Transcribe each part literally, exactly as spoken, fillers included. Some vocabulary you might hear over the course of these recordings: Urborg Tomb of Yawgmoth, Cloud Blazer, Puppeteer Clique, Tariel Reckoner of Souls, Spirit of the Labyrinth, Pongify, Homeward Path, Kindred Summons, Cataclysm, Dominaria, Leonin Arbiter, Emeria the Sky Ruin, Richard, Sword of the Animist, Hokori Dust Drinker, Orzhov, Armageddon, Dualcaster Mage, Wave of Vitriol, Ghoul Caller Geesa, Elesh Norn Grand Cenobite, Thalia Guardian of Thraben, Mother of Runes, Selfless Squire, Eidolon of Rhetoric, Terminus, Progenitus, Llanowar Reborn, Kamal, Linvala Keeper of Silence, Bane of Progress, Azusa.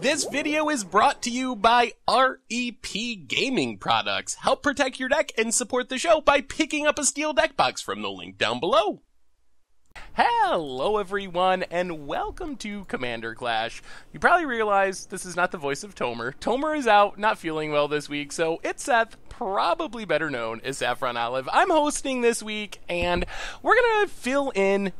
This video is brought to you by R E P Gaming Products. Help protect your deck and support the show by picking up a steel deck box from the link down below. Hello everyone, and welcome to Commander Clash. You probably realize this is not the voice of Tomer. Tomer is out, not feeling well this week, so it's Seth, probably better known as Saffron Olive. I'm hosting this week, and we're gonna fill in,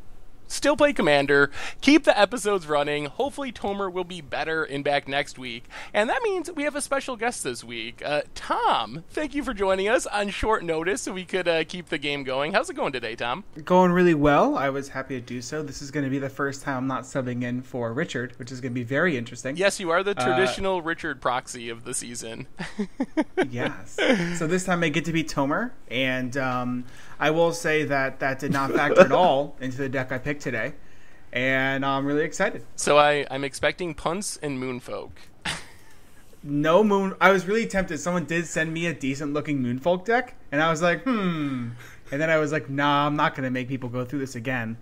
still play Commander, keep the episodes running. Hopefully Tomer will be better and back next week. And that means we have a special guest this week. Uh, Tom, thank you for joining us on short notice so we could uh, keep the game going. How's it going today, Tom? Going really well. I was happy to do so. This is going to be the first time I'm not subbing in for Richard, which is going to be very interesting. Yes, you are the traditional uh, Richard proxy of the season. Yes. So this time I get to be Tomer, and um, I will say that that did not factor at all into the deck I picked today, and I'm really excited. So I, I'm expecting punts and moonfolk. No moon. I was really tempted. Someone did send me a decent looking moonfolk deck, and I was like, hmm. And then I was like, nah, I'm not going to make people go through this again.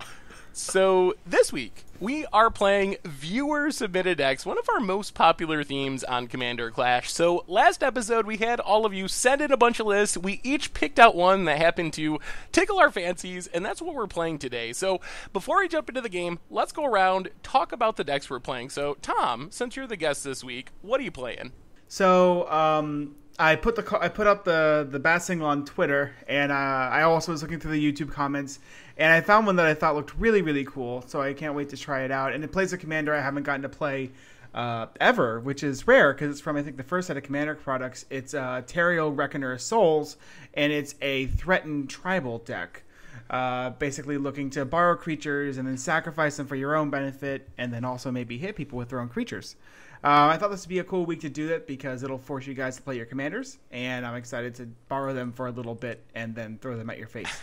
So this week, we are playing viewer-submitted decks, one of our most popular themes on Commander Clash. So last episode, we had all of you send in a bunch of lists. We each picked out one that happened to tickle our fancies, and that's what we're playing today. So before we jump into the game, let's go around, talk about the decks we're playing. So Tom, since you're the guest this week, what are you playing? So um, I put the I put up the the bat signal on Twitter, and uh, I also was looking through the YouTube comments, and I found one that I thought looked really really cool. So I can't wait to try it out. And it plays a commander I haven't gotten to play uh, ever, which is rare because it's from I think the first set of Commander products. It's uh, Tariel Reckoner of Souls, and it's a threatened tribal deck, uh, basically looking to borrow creatures and then sacrifice them for your own benefit, and then also maybe hit people with their own creatures. Uh, I thought this would be a cool week to do that because it'll force you guys to play your commanders, and I'm excited to borrow them for a little bit and then throw them at your face.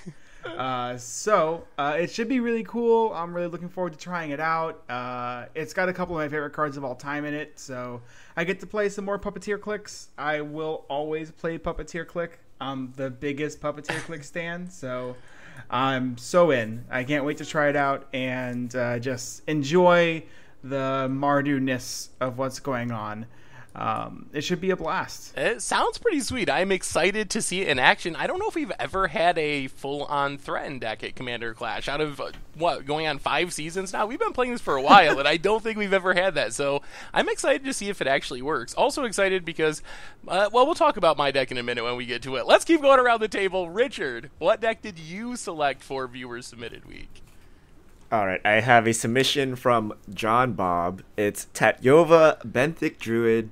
uh, so uh, it should be really cool. I'm really looking forward to trying it out. Uh, it's got a couple of my favorite cards of all time in it, so I get to play some more Puppeteer Cliques. I will always play Puppeteer Clique. I'm the biggest Puppeteer Clique stan, so I'm so in. I can't wait to try it out and uh, just enjoy the Mardu-ness of what's going on. Um, it should be a blast. It sounds pretty sweet. I'm excited to see it in action. I don't know if we've ever had a full-on threatened deck at Commander Clash. Out of, uh, what, going on five seasons now? We've been playing this for a while, and I don't think we've ever had that. So I'm excited to see if it actually works. Also excited because, uh, well, we'll talk about my deck in a minute when we get to it. Let's keep going around the table. Richard, what deck did you select for Viewers Submitted Week? All right, I have a submission from John Bob. It's Tatyova Benthic Druid.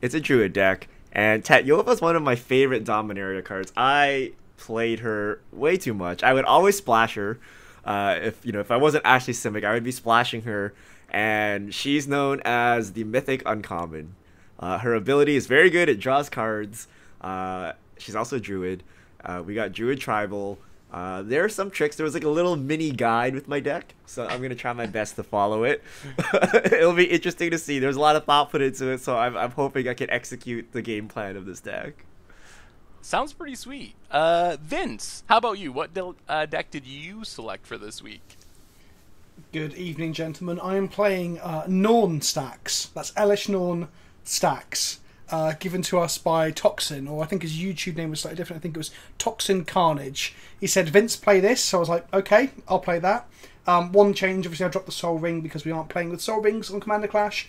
It's a druid deck, and Tatyova is one of my favorite Dominaria cards. I played her way too much. I would always splash her. Uh, if you know, if I wasn't Ashley Simic, I would be splashing her, and she's known as the Mythic Uncommon. Uh, her ability is very good. It draws cards. Uh, she's also a druid. Uh, we got Druid Tribal. Uh, there are some tricks. There was like a little mini guide with my deck, so I'm going to try my best to follow it. It'll be interesting to see. There's a lot of thought put into it, so I'm, I'm hoping I can execute the game plan of this deck. Sounds pretty sweet. Uh, Vince, how about you? What de uh, deck did you select for this week? Good evening, gentlemen. I am playing uh, Norn Stacks. That's Elesh Norn Stacks. Uh, given to us by Toxin, or I think his YouTube name was slightly different. I think it was Toxin Carnage. He said, Vince, play this. So I was like, okay, I'll play that. Um, one change, obviously I dropped the Soul Ring because we aren't playing with Soul Rings on Commander Clash.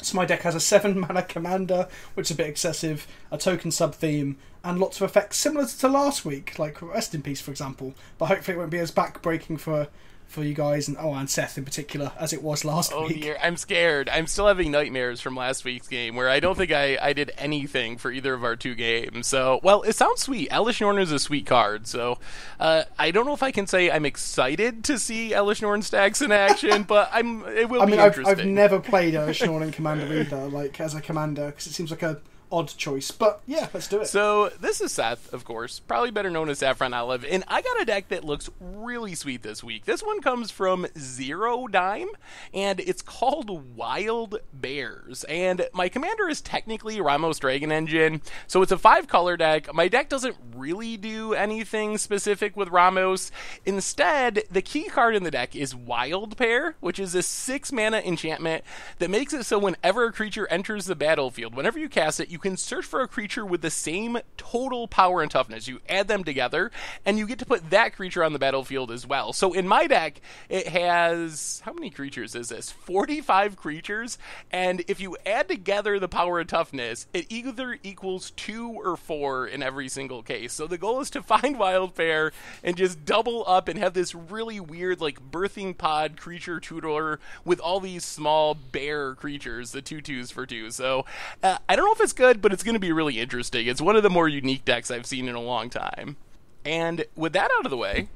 So my deck has a seven mana commander, which is a bit excessive, a token sub-theme, and lots of effects similar to last week, like Rest in Peace, for example. But hopefully it won't be as backbreaking for for you guys, and oh, and Seth in particular, as it was last oh, week. Oh dear, I'm scared. I'm still having nightmares from last week's game, where I don't think I, I did anything for either of our two games. So, well, it sounds sweet. Elesh Norn is a sweet card, so uh, I don't know if I can say I'm excited to see Elesh Norn Stacks in action, but I'm. It will I be mean, interesting. I've, I've never played Elesh Norn in Commander either, like as a commander, because it seems like a odd choice, but yeah, let's do it. So this is Seth, of course, probably better known as Saffron Olive, and I got a deck that looks really sweet this week. This one comes from Zero Dime, and it's called Wild Bears, and my commander is technically Ramos Dragon Engine, so it's a five-color deck. My deck doesn't really do anything specific with Ramos. Instead, the key card in the deck is Wild Pair, which is a six-mana enchantment that makes it so whenever a creature enters the battlefield, whenever you cast it, you can search for a creature with the same total power and toughness. You add them together, and you get to put that creature on the battlefield as well. So in my deck, it has, how many creatures is this? forty-five creatures, and if you add together the power and toughness, it either equals two or four in every single case. So the goal is to find Wild Pair and just double up and have this really weird, like, birthing pod creature tutor with all these small bear creatures, the two twos for two. So uh, I don't know if it's good, but it's going to be really interesting. It's one of the more unique decks I've seen in a long time. And with that out of the way,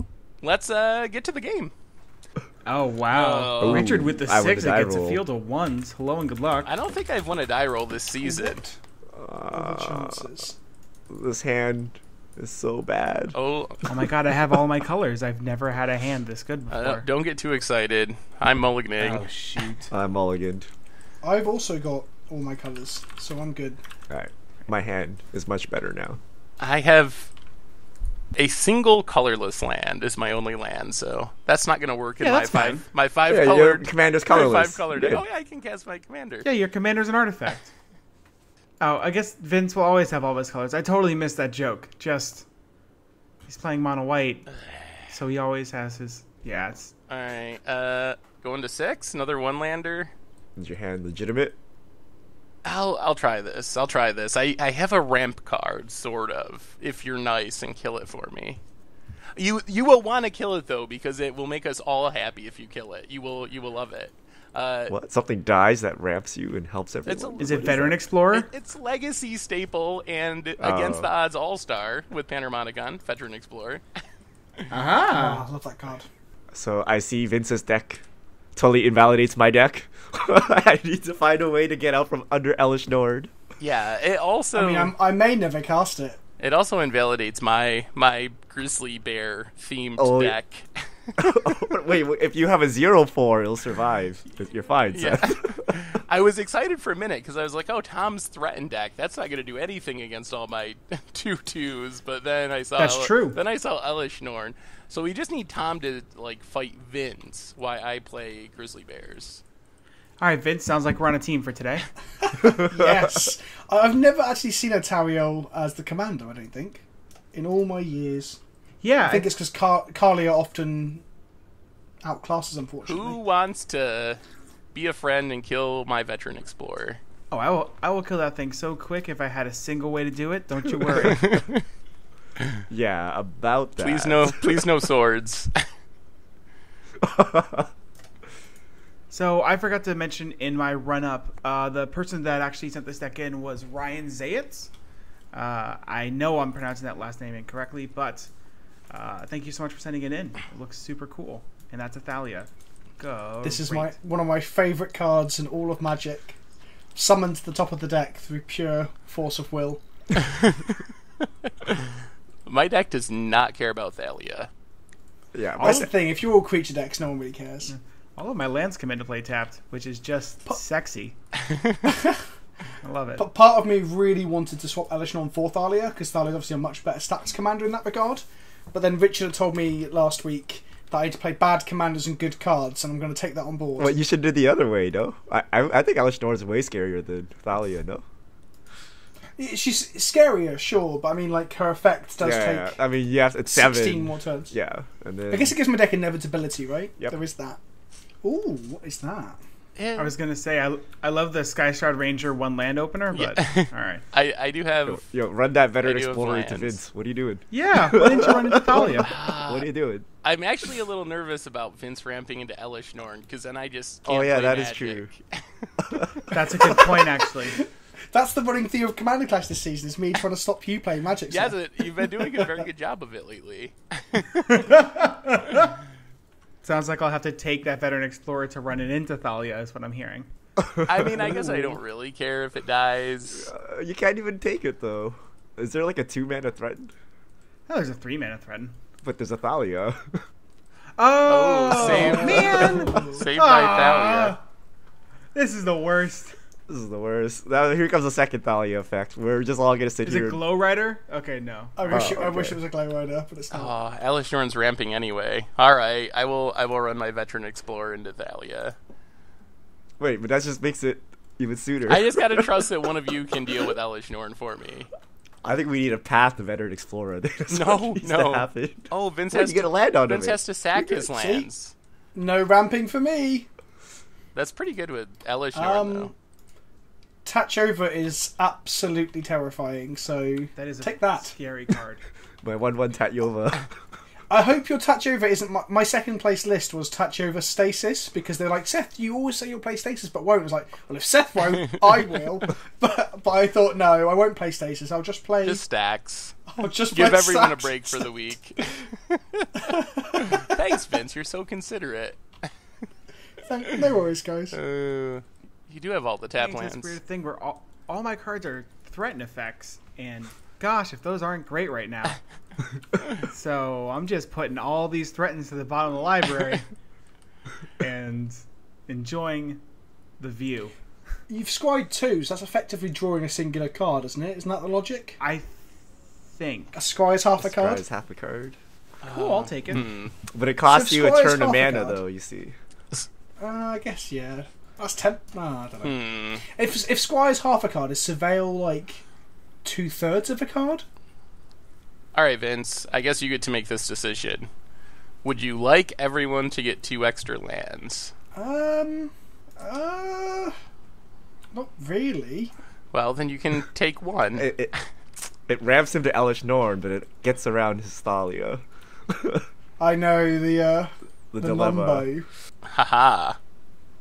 let's uh, get to the game. Oh, wow. Uh, Richard with the six against a field of ones. Hello and good luck. I don't think I've won a die roll this season. Uh, the chances. This hand is so bad. Oh. Oh my god, I have all my colors. I've never had a hand this good before. Uh, don't get too excited. I'm mulliganing. Oh, shoot. I'm mulliganed. I've also got all my colors, so I'm good. All right. My hand is much better now. I have a single colorless land is my only land, so that's not going to work in yeah, my five. Fine. My five yeah, color. Your commander's colorless. My five color deck. Yeah. Oh yeah, I can cast my commander. Yeah, your commander's an artifact. Oh, I guess Vince will always have all of his colors. I totally missed that joke. Just he's playing mono white, so he always has his. Yeah. It's... All right. Uh, going to six. Another one lander. Is your hand legitimate? I'll I'll try this. I'll try this. I, I have a ramp card, sort of, if you're nice and kill it for me. You you will want to kill it though, because it will make us all happy if you kill it. You will you will love it. Uh, what? Something dies that ramps you and helps everyone. A, is it Veteran Explorer? It, it's Legacy Staple and oh. Against the Odds All-Star with Panharmonicon, Veteran Explorer. Aha! Oh, I love that card. So I see Vince's deck totally invalidates my deck. I need to find a way to get out from under Elesh Norn. Yeah, it also... I mean, I'm, I may never cast it. It also invalidates my my grizzly bear-themed oh. deck. Wait, if you have a zero four, it'll survive. You're fine, Seth. Yeah. I was excited for a minute, because I was like, oh, Tom's threatened deck. That's not going to do anything against all my two twos. But then I saw... That's Ele- true. Then I saw Elesh Norn. So we just need Tom to, like, fight Vince while I play grizzly bears. All right, Vince, sounds like we're on a team for today. Yes. I've never actually seen a Tariel as the commander, I don't think, in all my years. Yeah. I think I... it's because Car- Carlia often outclasses, unfortunately. Who wants to be a friend and kill my Veteran Explorer? Oh, I will, I will kill that thing so quick if I had a single way to do it. Don't you worry. Yeah, about that. Please no, please no swords. So I forgot to mention in my run-up, uh, the person that actually sent this deck in was Ryan Zayitz. Uh, I know I'm pronouncing that last name incorrectly, but uh, thank you so much for sending it in. It looks super cool, and that's a Thalia. Go. This is my one of my favorite cards in all of Magic. Summoned to the top of the deck through pure force of will. My deck does not care about Thalia. Yeah, that's the thing. If you're all creature decks, no one really cares. Yeah. All of my lands come into play tapped, which is just pa- sexy. I love it. But part of me really wanted to swap Elesh Norn for Thalia, because Thalia's obviously a much better stats commander in that regard. But then Richard told me last week that I had to play bad commanders and good cards, and I'm going to take that on board. Well, you should do the other way, no? I I, I think Elesh Norn's way scarier than Thalia, no? She's scarier, sure, but I mean, like, her effect does yeah, take I mean, yes, it's sixteen seven. More turns. Yeah. And then... I guess it gives my deck inevitability, right? Yep. There is that. Ooh, what is that? Yeah. I was going to say, I, I love the Sky Shroud Ranger one land opener, but yeah. All right. I, I do have... Yo, yo run that Veteran Explorer to Vince. What are you doing? Yeah, why didn't you run into Thalia? What are you doing? I'm actually a little nervous about Vince ramping into Elesh Norn, because then I just can't Oh, yeah, play that Magic. Is true. That's a good point, actually. That's the running theme of Commander Clash this season, is me trying to stop you playing Magic. Yeah, so. You've been doing a very good job of it lately. Sounds like I'll have to take that Veteran Explorer to run it into Thalia, is what I'm hearing. I mean, I guess I don't really care if it dies. Uh, you can't even take it, though. Is there like a two-mana threatened? Oh, there's a three-mana threatened. But there's a Thalia. Oh, oh saved. man! Saved by Thalia. This is the worst. This is the worst. Now, here comes the second Thalia effect. We're just all going to sit is here. Is it Glow Rider? Okay, no. I wish, oh, it, okay. I wish it was a Glow Rider, but it's not. Oh, Elesh Norn's ramping anyway. All right, I will I will run my Veteran Explorer into Thalia. Wait, but that just makes it even sooner. I just got to trust that one of you can deal with Elesh Norn for me. I think we need a path to Veteran Explorer. No, no. Oh, Vince, has, you to, land on Vince has to sack his lands. See? No ramping for me. That's pretty good with Elesh Norn, um, though. Tatyova is absolutely terrifying, so that is a take that. Scary card. My one one Tatyova. I hope your Tatyova isn't... My, my second place list was Tatyova Stasis, because they're like, Seth, you always say you'll play Stasis, but won't. I was like, well, if Seth won't, I will. But, but I thought, no, I won't play Stasis. I'll just play... Just stacks. I'll just Give play everyone stacks. a break for the week. Thanks, Vince. You're so considerate. Thank, no worries, guys. Uh... You do have all the tap lands. It's this weird thing where all, all my cards are threaten effects, and gosh, if those aren't great right now. So I'm just putting all these threatens to the bottom of the library and enjoying the view. You've scryed two, so that's effectively drawing a singular card, isn't it? Isn't that the logic? I think. A scry is half a, a card? A scry is half a card. Cool, I'll take it. Hmm. But it costs so you a turn of mana, though, you see. Uh, I guess, yeah. That's ten. Oh, I don't know. Hmm. If if Squire's half a card, is Surveil like two thirds of a card? All right, Vince. I guess you get to make this decision. Would you like everyone to get two extra lands? Um. Uh. Not really. Well, then you can take one. It, it, it ramps him to Elesh Norn, but it gets around his Thalia. I know the uh, the, the dilemma. Haha.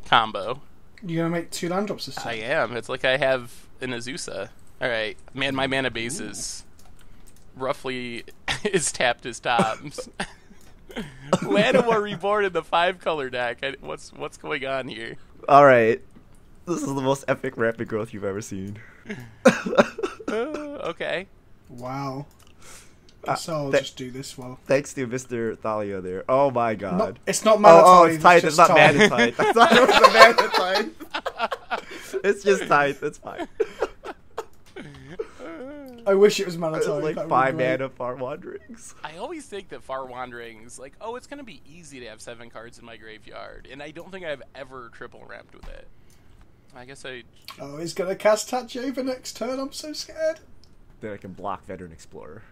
Combo. You're gonna make two land drops this time? I am. It's like I have an Azusa. Alright. Man, my mana base is roughly is tapped as tops. Llanowar Reborn in the five color deck. I, what's what's going on here? Alright. This is the most epic rapid growth you've ever seen. uh, okay. Wow. Uh, so I'll just do this well. Thanks to Mister Thalia there. Oh my god. Not, it's not mana oh, oh, it's tight. It's, it's not mana tight. I thought it was a mana tight. It's just tight. It's fine. I wish it was mana tight. Like that five mana Far Wanderings. I always think that Far Wanderings, like, oh, it's going to be easy to have seven cards in my graveyard. And I don't think I've ever triple ramped with it. I guess I... Oh, he's going to cast Tatyova next turn. I'm so scared. Then I can block Veteran Explorer.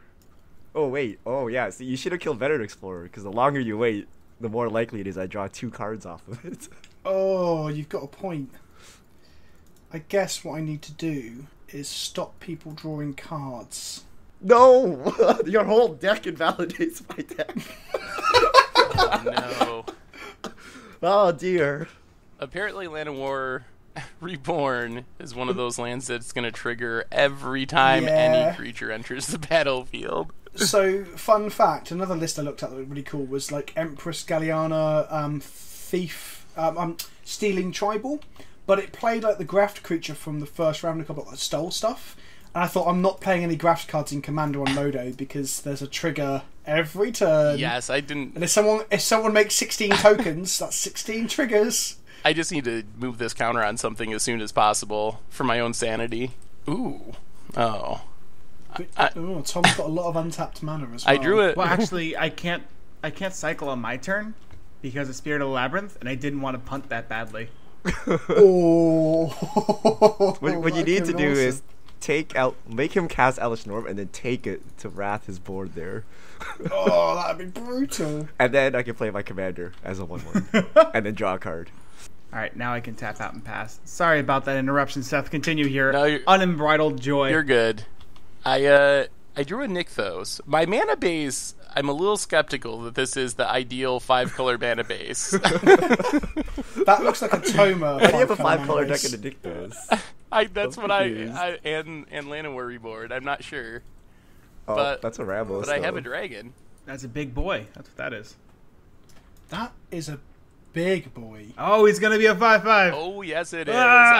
Oh, wait. Oh, yeah. So you should have killed Veteran Explorer, because the longer you wait, the more likely it is I draw two cards off of it. Oh, you've got a point. I guess what I need to do is stop people drawing cards. No! Your whole deck invalidates my deck. Oh, no. Oh, dear. Apparently, Llanowar Reborn is one of those lands that's going to trigger every time yeah. any creature enters the battlefield. So, fun fact, another list I looked at that was really cool was like Empress Galliana, um, Thief, um, um, Stealing Tribal, but it played like the Graft creature from the first round of the couple that stole stuff, and I thought I'm not playing any Graft cards in Commander on Modo because there's a trigger every turn. Yes, I didn't... And if someone, if someone makes sixteen tokens, that's sixteen triggers. I just need to move this counter on something as soon as possible for my own sanity. Ooh. Oh. I, oh, Tom's got a lot of untapped mana as well. I drew it. Well, actually, I can't. I can't cycle on my turn because of Spirit of the Labyrinth, and I didn't want to punt that badly. Oh! What, what you need to do awesome. is take out, make him cast Elesh Norn, and then take it to Wrath his board there. Oh, that'd be brutal. And then I can play my commander as a one one, and then draw a card. All right, now I can tap out and pass. Sorry about that interruption, Seth. Continue here. No, unbridled joy. You're good. I uh I drew a Nykthos. My mana base, I'm a little skeptical that this is the ideal five color mana base. That looks like a Toma. I have a five color deck and a Nykthos. I that's what I, I and and Llanowar Reborn. I'm not sure. Oh, but, that's a Ramos. But though. I have a dragon. That's a big boy. That's what that is. That is a big boy. Oh, he's going to be a five five. Oh, yes, it ah!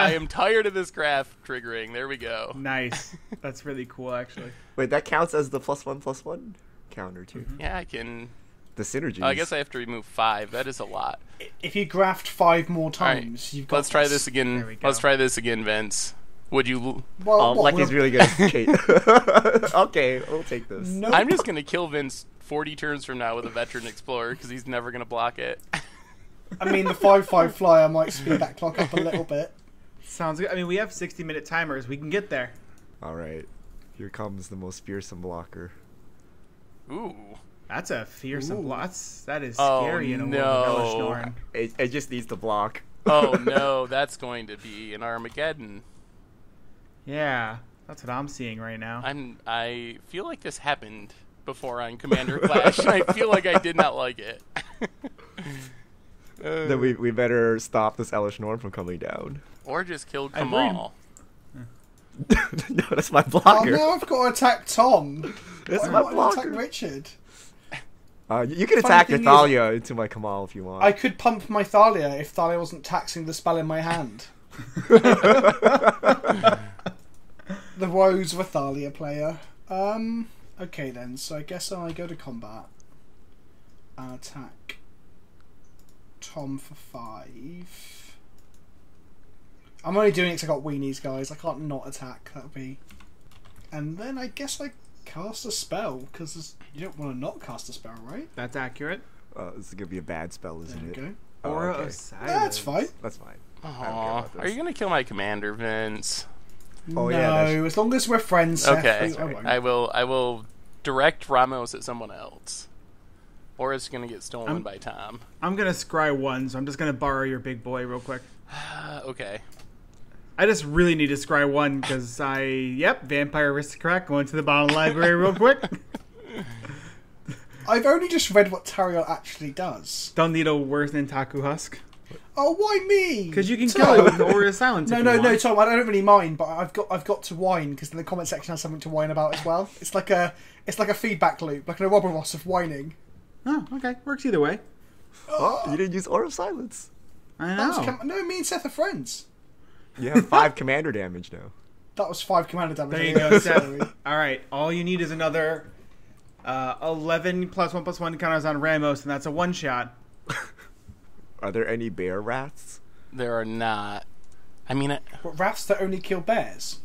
is. I am tired of this graph triggering. There we go. Nice. That's really cool, actually. Wait, that counts as the plus one, plus one counter, too. Mm-hmm. Yeah, I can... The synergies. Oh, I guess I have to remove five. That is a lot. If you graft five more times, right. you've got Let's this. try this again. There we go. Let's try this again, Vince. Would you... Well, um, what, like he's really good. Kate. Okay, we'll take this. Nope. I'm just going to kill Vince forty turns from now with a Veteran Explorer because he's never going to block it. I mean, the five five flyer might speed that clock up a little bit. Sounds good. I mean, we have sixty minute timers. We can get there. All right. Here comes the most fearsome blocker. Ooh. That's a fearsome block. That is scary oh, in a no. Elesh Norn. It, it just needs to block. Oh, no. That's going to be an Armageddon. Yeah, that's what I'm seeing right now. I'm, I feel like this happened before on Commander Clash. I feel like I did not like it. uh, then we, we better stop this Elesh Norn from coming down. Or just kill Kamal. No, that's my blocker. Oh, now I've got to attack Tom. That's my blocker. Attack Richard. Uh, you can attack your Thalia is, into my Kamal if you want. I could pump my Thalia if Thalia wasn't taxing the spell in my hand. The woes of a Thalia player. Um, okay then, so I guess I go to combat and attack Tom for five. I'm only doing it because I got weenies, guys. I can't not attack. That'll be. And then I guess I cast a spell because you don't want to not cast a spell, right? That's accurate. Uh, this is gonna be a bad spell, isn't there you it? Go. Oh, Aura okay. of Silence. Yeah, that's fine. That's fine. Aww. Are you gonna kill my commander, Vince? Oh, no, yeah, as long as we're friends. Okay, Seth, right. I will. I will direct Ramos at someone else, or it's gonna get stolen I'm, by Tom. I'm gonna scry one, so I'm just gonna borrow your big boy real quick. Okay. I just really need to scry one because I. Yep, Vampire Aristocrat going to the bottom library real quick. I've only just read what Tariel actually does. Don't need a worse than Taku Husk. Oh, why me? Because you can Tom. kill it with the Aura of Silence. No, no, no, Tom. I don't really mind, but I've got, I've got to whine because the comment section has something to whine about as well. It's like a, it's like a feedback loop, like an Ouroboros of whining. Oh, okay, works either way. Oh, you didn't use Aura of Silence. I know. No, me and Seth are friends. You have five commander damage now. That was five commander damage. There you go, Seth. All right, all you need is another uh, eleven plus one plus one counters on Ramos, and that's a one shot. Are there any bear wraths? There are not. I mean, I... Well, wraths that only kill bears.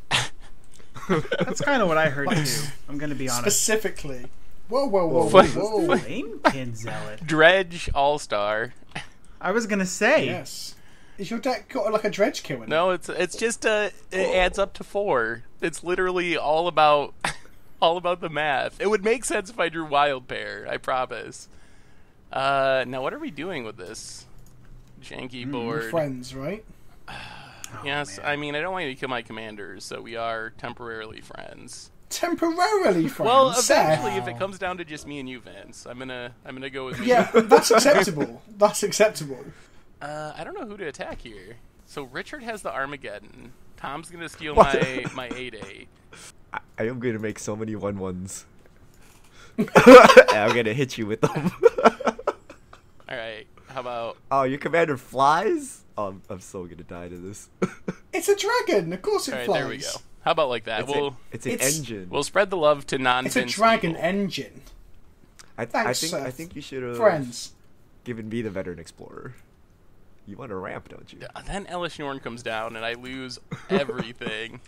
That's kind of what I heard like, too. I'm going to be honest. Specifically, whoa, whoa, whoa, whoa, whoa. Flamekin Zealot, Dredge All Star. I was going to say. Yes. Is your deck got like a dredge kill in it? No, it's it's just a. It whoa. adds up to four. It's literally all about, all about the math. It would make sense if I drew Wild Pair. I promise. Uh, now what are we doing with this? Janky board. Mm, friends, right? Yes, oh, I mean, I don't want you to kill my commanders, so we are temporarily friends. Temporarily friends? Well, eventually, Seth. If it comes down to just me and you, Vince, I'm gonna, I'm gonna go with me. Yeah, that's acceptable. That's acceptable. Uh, I don't know who to attack here. So Richard has the Armageddon. Tom's gonna steal what? my my eight eight. I, I am gonna make so many one ones. I'm gonna hit you with them. All right. How about... Oh, your commander flies? Oh, I'm, I'm so going to die to this. It's a dragon. Of course it right, flies. There we go. How about like that? It's, we'll, a, it's an it's, engine. We'll spread the love to non-Vince It's a dragon people. engine. I, th Thanks, I, think, I think you should have Friends. given me the Veteran Explorer. You want a ramp, don't you? Yeah, then Elesh Norn comes down and I lose everything.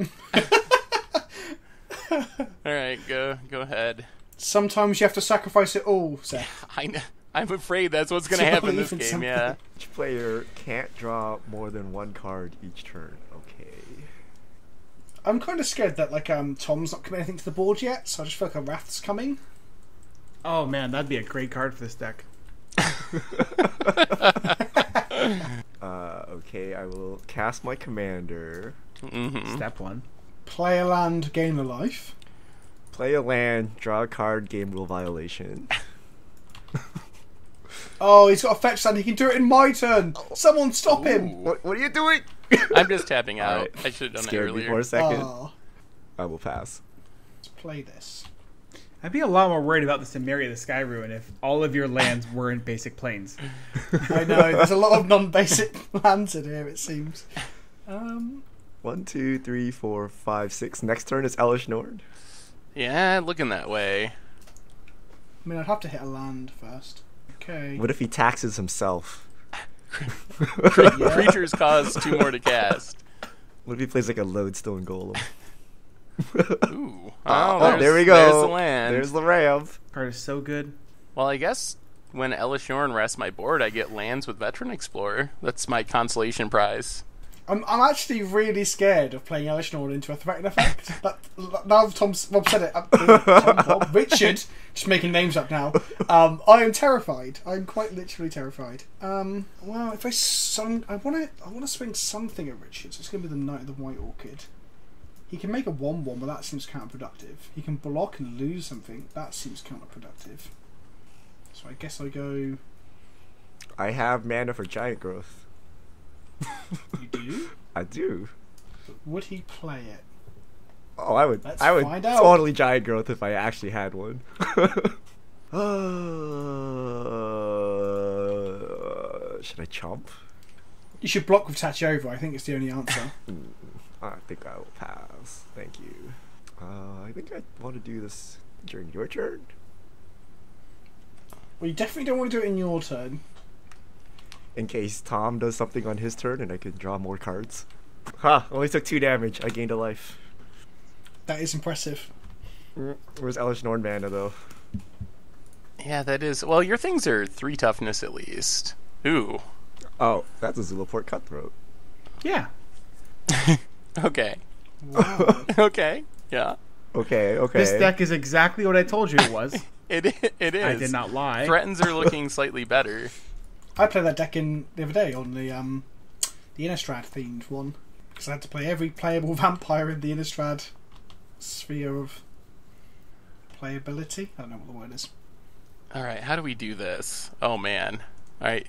All right, go, go ahead. Sometimes you have to sacrifice it all, Seth. I know. I'm afraid that's what's going to happen in this game, something. yeah. Each player can't draw more than one card each turn. Okay. I'm kind of scared that, like, um, Tom's not committing anything to the board yet, so I just feel like a Wrath's coming. Oh, man, that'd be a great card for this deck. uh, okay, I will cast my commander. Mm-hmm. Step one. Play a land, gain a life. Play a land, draw a card, game rule violation. Oh, he's got a fetch land. He can do it in my turn. Someone stop Ooh. him. What, what are you doing? I'm just tapping out. Right. I should have done Scared that earlier. Me for a second. Oh. I will pass. Let's play this. I'd be a lot more worried about this Emeria the Sky Ruin if all of your lands were in basic planes. I know, there's a lot of non-basic lands in here, it seems. Um, One, two, three, four, five, six. Next turn is Elesh Norn. Yeah, looking that way. I mean, I'd have to hit a land first. Okay. What if he taxes himself? Yeah. Creatures cause two more to cast. What if he plays like a Lodestone Golem? Ooh. Oh, oh there we go. There's the land. There's the ramp. Card is so good. Well, I guess when Elesh Norn rests my board, I get lands with Veteran Explorer. That's my consolation prize. I'm I'm actually really scared of playing Elesh Norn into a threat and effect. That, now Tom Rob said it, I'm, Tom, Bob, Richard, just making names up now. Um, I am terrified. I'm quite literally terrified. Um, well, if I sun, I want to I want to swing something at Richard. So it's going to be the Knight of the White Orchid. He can make a one one, but that seems counterproductive. He can block and lose something. That seems counterproductive. So I guess I go... I have mana for Giant Growth. You do? I do. Would he play it? Oh, I would. Let's I would find out. Totally Giant Growth if I actually had one. uh, should I chomp? You should block with Tatyova. I think it's the only answer. I think I will pass. Thank you. Uh, I think I want to do this during your turn. Well, you definitely don't want to do it in your turn. In case Tom does something on his turn and I can draw more cards. Ha! Huh, only took two damage. I gained a life. That is impressive. Where's Elesh Norn mana, though? Yeah, that is... Well, your things are three toughness at least. Ooh. Oh, that's a Zulaport Cutthroat. Yeah. Okay. Wow. Okay. Yeah. Okay. Okay. This deck is exactly what I told you it was. it it is. I did not lie. Threatens are looking slightly better. I played that deck in the other day on the um the Innistrad themed one because I had to play every playable vampire in the Innistrad sphere of playability. I don't know what the word is. All right. How do we do this? Oh man. All right.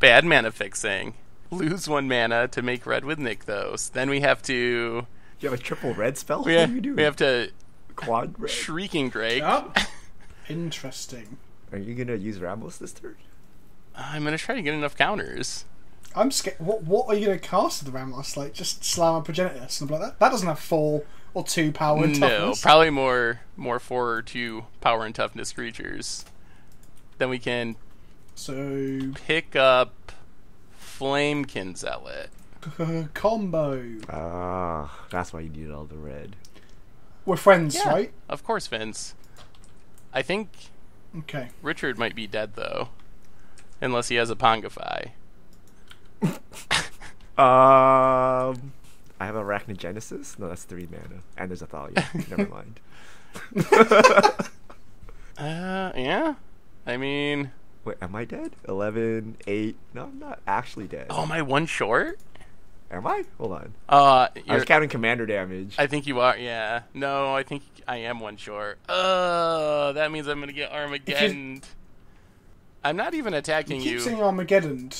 Bad mana fixing. Lose one mana to make red with Nykthos. Then we have to... You have a triple red spell? We have, what are you doing? We have to... Quad red. Shrieking Drake. Oh. Interesting. Are you going to use Ramos this turn? I'm going to try to get enough counters. I'm scared. What, what are you going to cast with the Ramos? Like, just slam a Progenitus? Something like that? That doesn't have four or two power and no, toughness. No, probably more, more four or two power and toughness creatures. Then we can... So... Pick up... Flamekin Zealot. Combo. Ah, uh, that's why you needed all the red. We're friends, yeah, right? Of course, Vince. I think okay. Richard might be dead, though. Unless he has a Pongify. um, I have Arachnogenesis? No, that's three mana. And there's a Thalia. Never mind. uh, yeah. I mean... Wait, am I dead? eleven, eight. No, I'm not actually dead. Oh, am I one short? Am I? Hold on. Uh, I was counting commander damage. I think you are, yeah. No, I think I am one short. Oh, that means I'm going to get Armageddon. I'm not even attacking you. You keep saying Armageddon.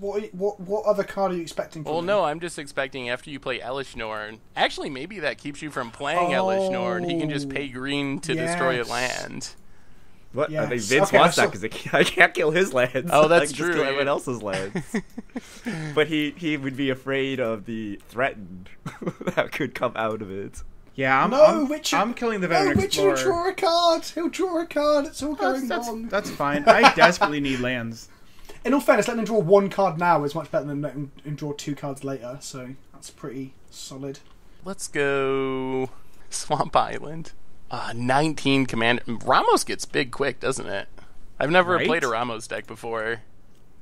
What, what, what other card are you expecting from Well, me? No, I'm just expecting after you play Elesh Norn. Actually, maybe that keeps you from playing oh, Elesh Norn. He can just pay green to yes. destroy a land. What? Yes. I think Vince okay, wants that because I can't kill his lands. Oh, that's I can true. Just kill everyone else's lands. But he, he would be afraid of the threatened that could come out of it. Yeah, I'm, no, I'm, Richard, I'm killing the Veteran no, Explorer. Richard will draw a card. He'll draw a card. It's all going that's, on. That's, that's fine. I desperately need lands. In all fairness, letting him draw one card now is much better than letting him draw two cards later. So that's pretty solid. Let's go Swamp Island. Uh, nineteen commander. Ramos gets big quick, doesn't it? I've never right? played a Ramos deck before.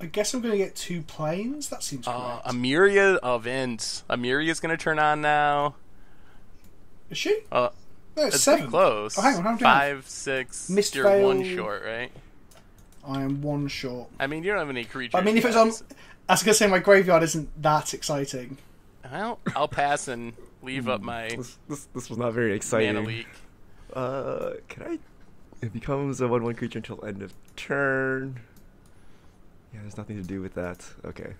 I guess I'm going to get two planes? That seems uh, correct. Emeria of Ents. Emeria's going to turn on now. Is she? Uh, no, it's seven. Close. Oh, hang on, I'm Five, doing... six, Mist you're fail. One short, right? I am one short. I mean, you don't have any creatures. I mean, if it's on... I was going to say my graveyard isn't that exciting. Well, I'll pass and leave up my... This, this, this was not very exciting. Mana leak. Uh, can I? It becomes a one one creature until end of turn. Yeah, there's nothing to do with that. Okay.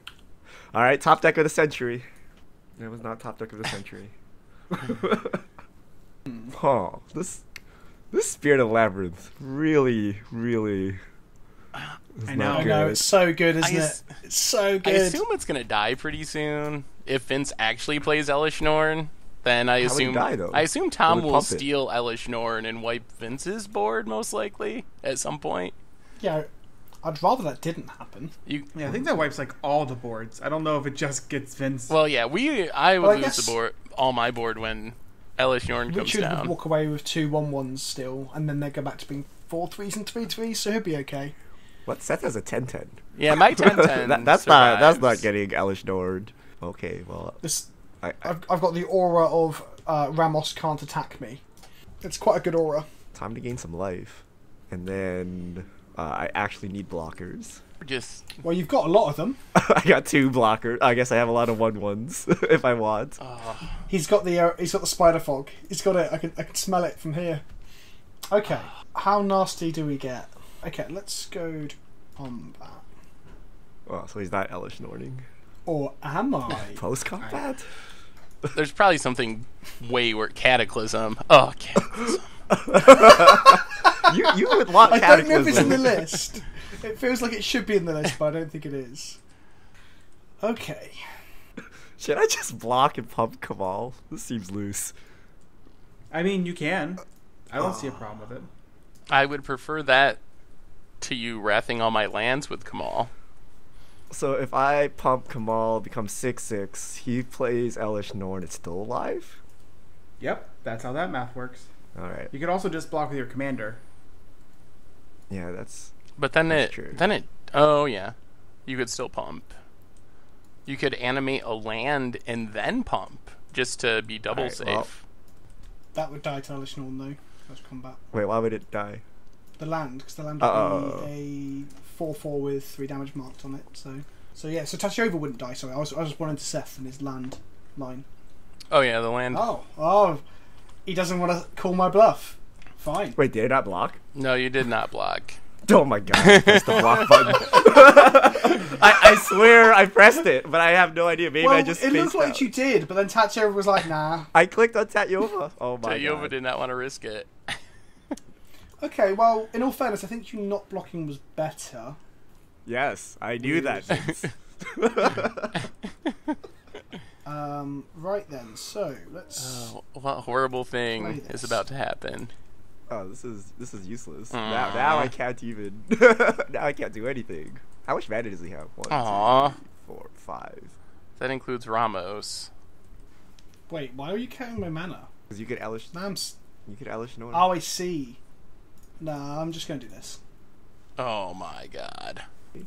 All right, top deck of the century. It was not top deck of the century. Oh, this This Spirit of the Labyrinth really, really. I know, I know, it's so good, isn't it? It's so good. I assume it's gonna die pretty soon. If Vince actually plays Elesh Norn, then I assume die, I assume Tom will steal Elesh Norn and wipe Vince's board most likely at some point. Yeah, I'd rather that didn't happen. You, yeah, I think that wipes like all the boards. I don't know if it just gets Vince. Well, yeah, we I would well, I lose guess... the board, all my board when Elesh Norn comes down. Richard would walk away with two one ones still, and then they go back to being four threes and three threes, so he'll be okay. What set has a ten ten? Yeah, my ten ten. that, that's survives. not that's not getting Elesh Norn. Okay, well, this, I, I, I've I've got the aura of uh, Ramos can't attack me. It's quite a good aura. Time to gain some life, and then uh, I actually need blockers. Just well, you've got a lot of them. I got two blockers. I guess I have a lot of one ones if I want. Uh. He's got the uh, he's got the spider fog. He's got it. I can I can smell it from here. Okay, how nasty do we get? Okay, let's go to combat. Well, so he's not Elesh Norning. Or am I? Post combat? There's probably something way worse. Cataclysm. Oh, Cataclysm. you, you would want I Cataclysm. I don't know if it's in the list. It feels like it should be in the list, but I don't think it is. Okay. Should I just block and pump Kamal? This seems loose. I mean, you can. I don't oh. see a problem with it. I would prefer that to you wrathing all my lands with Kamal. So if I pump Kamal, becomes six six, he plays Elesh Norn, it's still alive? Yep, that's how that math works. Alright. You could also just block with your commander. Yeah, that's But then that's it true. then it oh yeah. You could still pump. You could animate a land and then pump, just to be double right, safe. Well. That would die to Elesh Norn though. That's combat. Wait, why would it die? The land, because the land would uh, be a four four with three damage marked on it. So, so yeah, so Tatyova wouldn't die. Sorry, I was, I was wanting to Seth and his land line. Oh, yeah, the land. Oh, oh, he doesn't want to call my bluff. Fine. Wait, did I not block? No, you did not block. Oh, my God, I pressed the block button. I, I swear I pressed it, but I have no idea. Maybe well, I just it looked like out. You did, but then Tatyova was like, nah. I clicked on Tatyova. Oh, my Tatyova God. Tatyova did not want to risk it. Okay, well, in all fairness, I think you not blocking was better. Yes, I knew that. um, right then, so let's. Oh, what horrible thing is about to happen? Oh, this is this is useless. Aww. Now, now I can't even. Now I can't do anything. How much mana does he have? One, Aww. two, three, four, five. That includes Ramos. Wait, why are you counting my mana? Because you could Elesh. Mams. You could Elesh Norn. Oh, I see. Nah, I'm just gonna do this. Oh my god.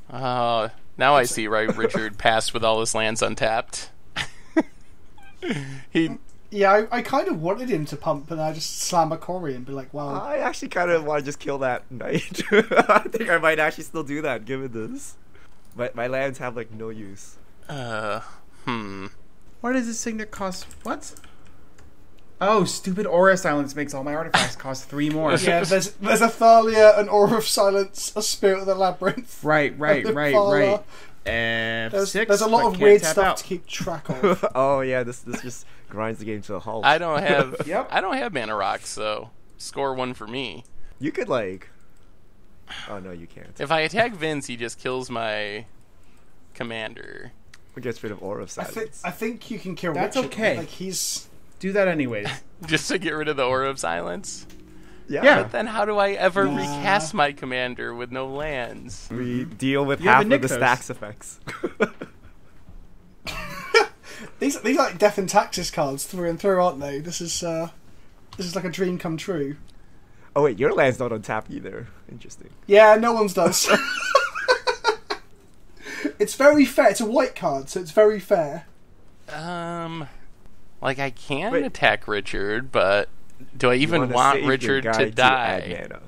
Uh, now I see why Richard passed with all his lands untapped. he Yeah, I, I kind of wanted him to pump, but I just slam a Hokori and be like, wow. I actually kind of want to just kill that knight. I think I might actually still do that, given this. But my, my lands have, like, no use. Uh, hmm. Why does this signet cost? What? Oh, stupid Aura of Silence makes all my artifacts cost three more. Yeah, there's there's a Thalia, an Aura of Silence, a Spirit of the Labyrinth. Right, right, right, right. F six, there's, there's a lot of weird stuff out. to keep track of. Oh yeah, this this just grinds the game to a halt. I don't have yep. I don't have mana rocks, so score one for me. You could like Oh no, you can't. If I attack Vince, he just kills my commander. Who gets rid of Aura of Silence? I, th I think you can kill Richard. That's okay. Like he's Do that anyways. Just to get rid of the Aura of Silence? Yeah. yeah. But then how do I ever yeah. recast my commander with no lands? We deal with you half of the stacks effects. these, these are like death and taxes cards through and through, aren't they? This is uh, this is like a dream come true. Oh wait, your lands don't untap either. Interesting. Yeah, no one's does. It's very fair. It's a white card, so it's very fair. Um... Like, I can Wait. attack Richard, but do I even want Richard to die? To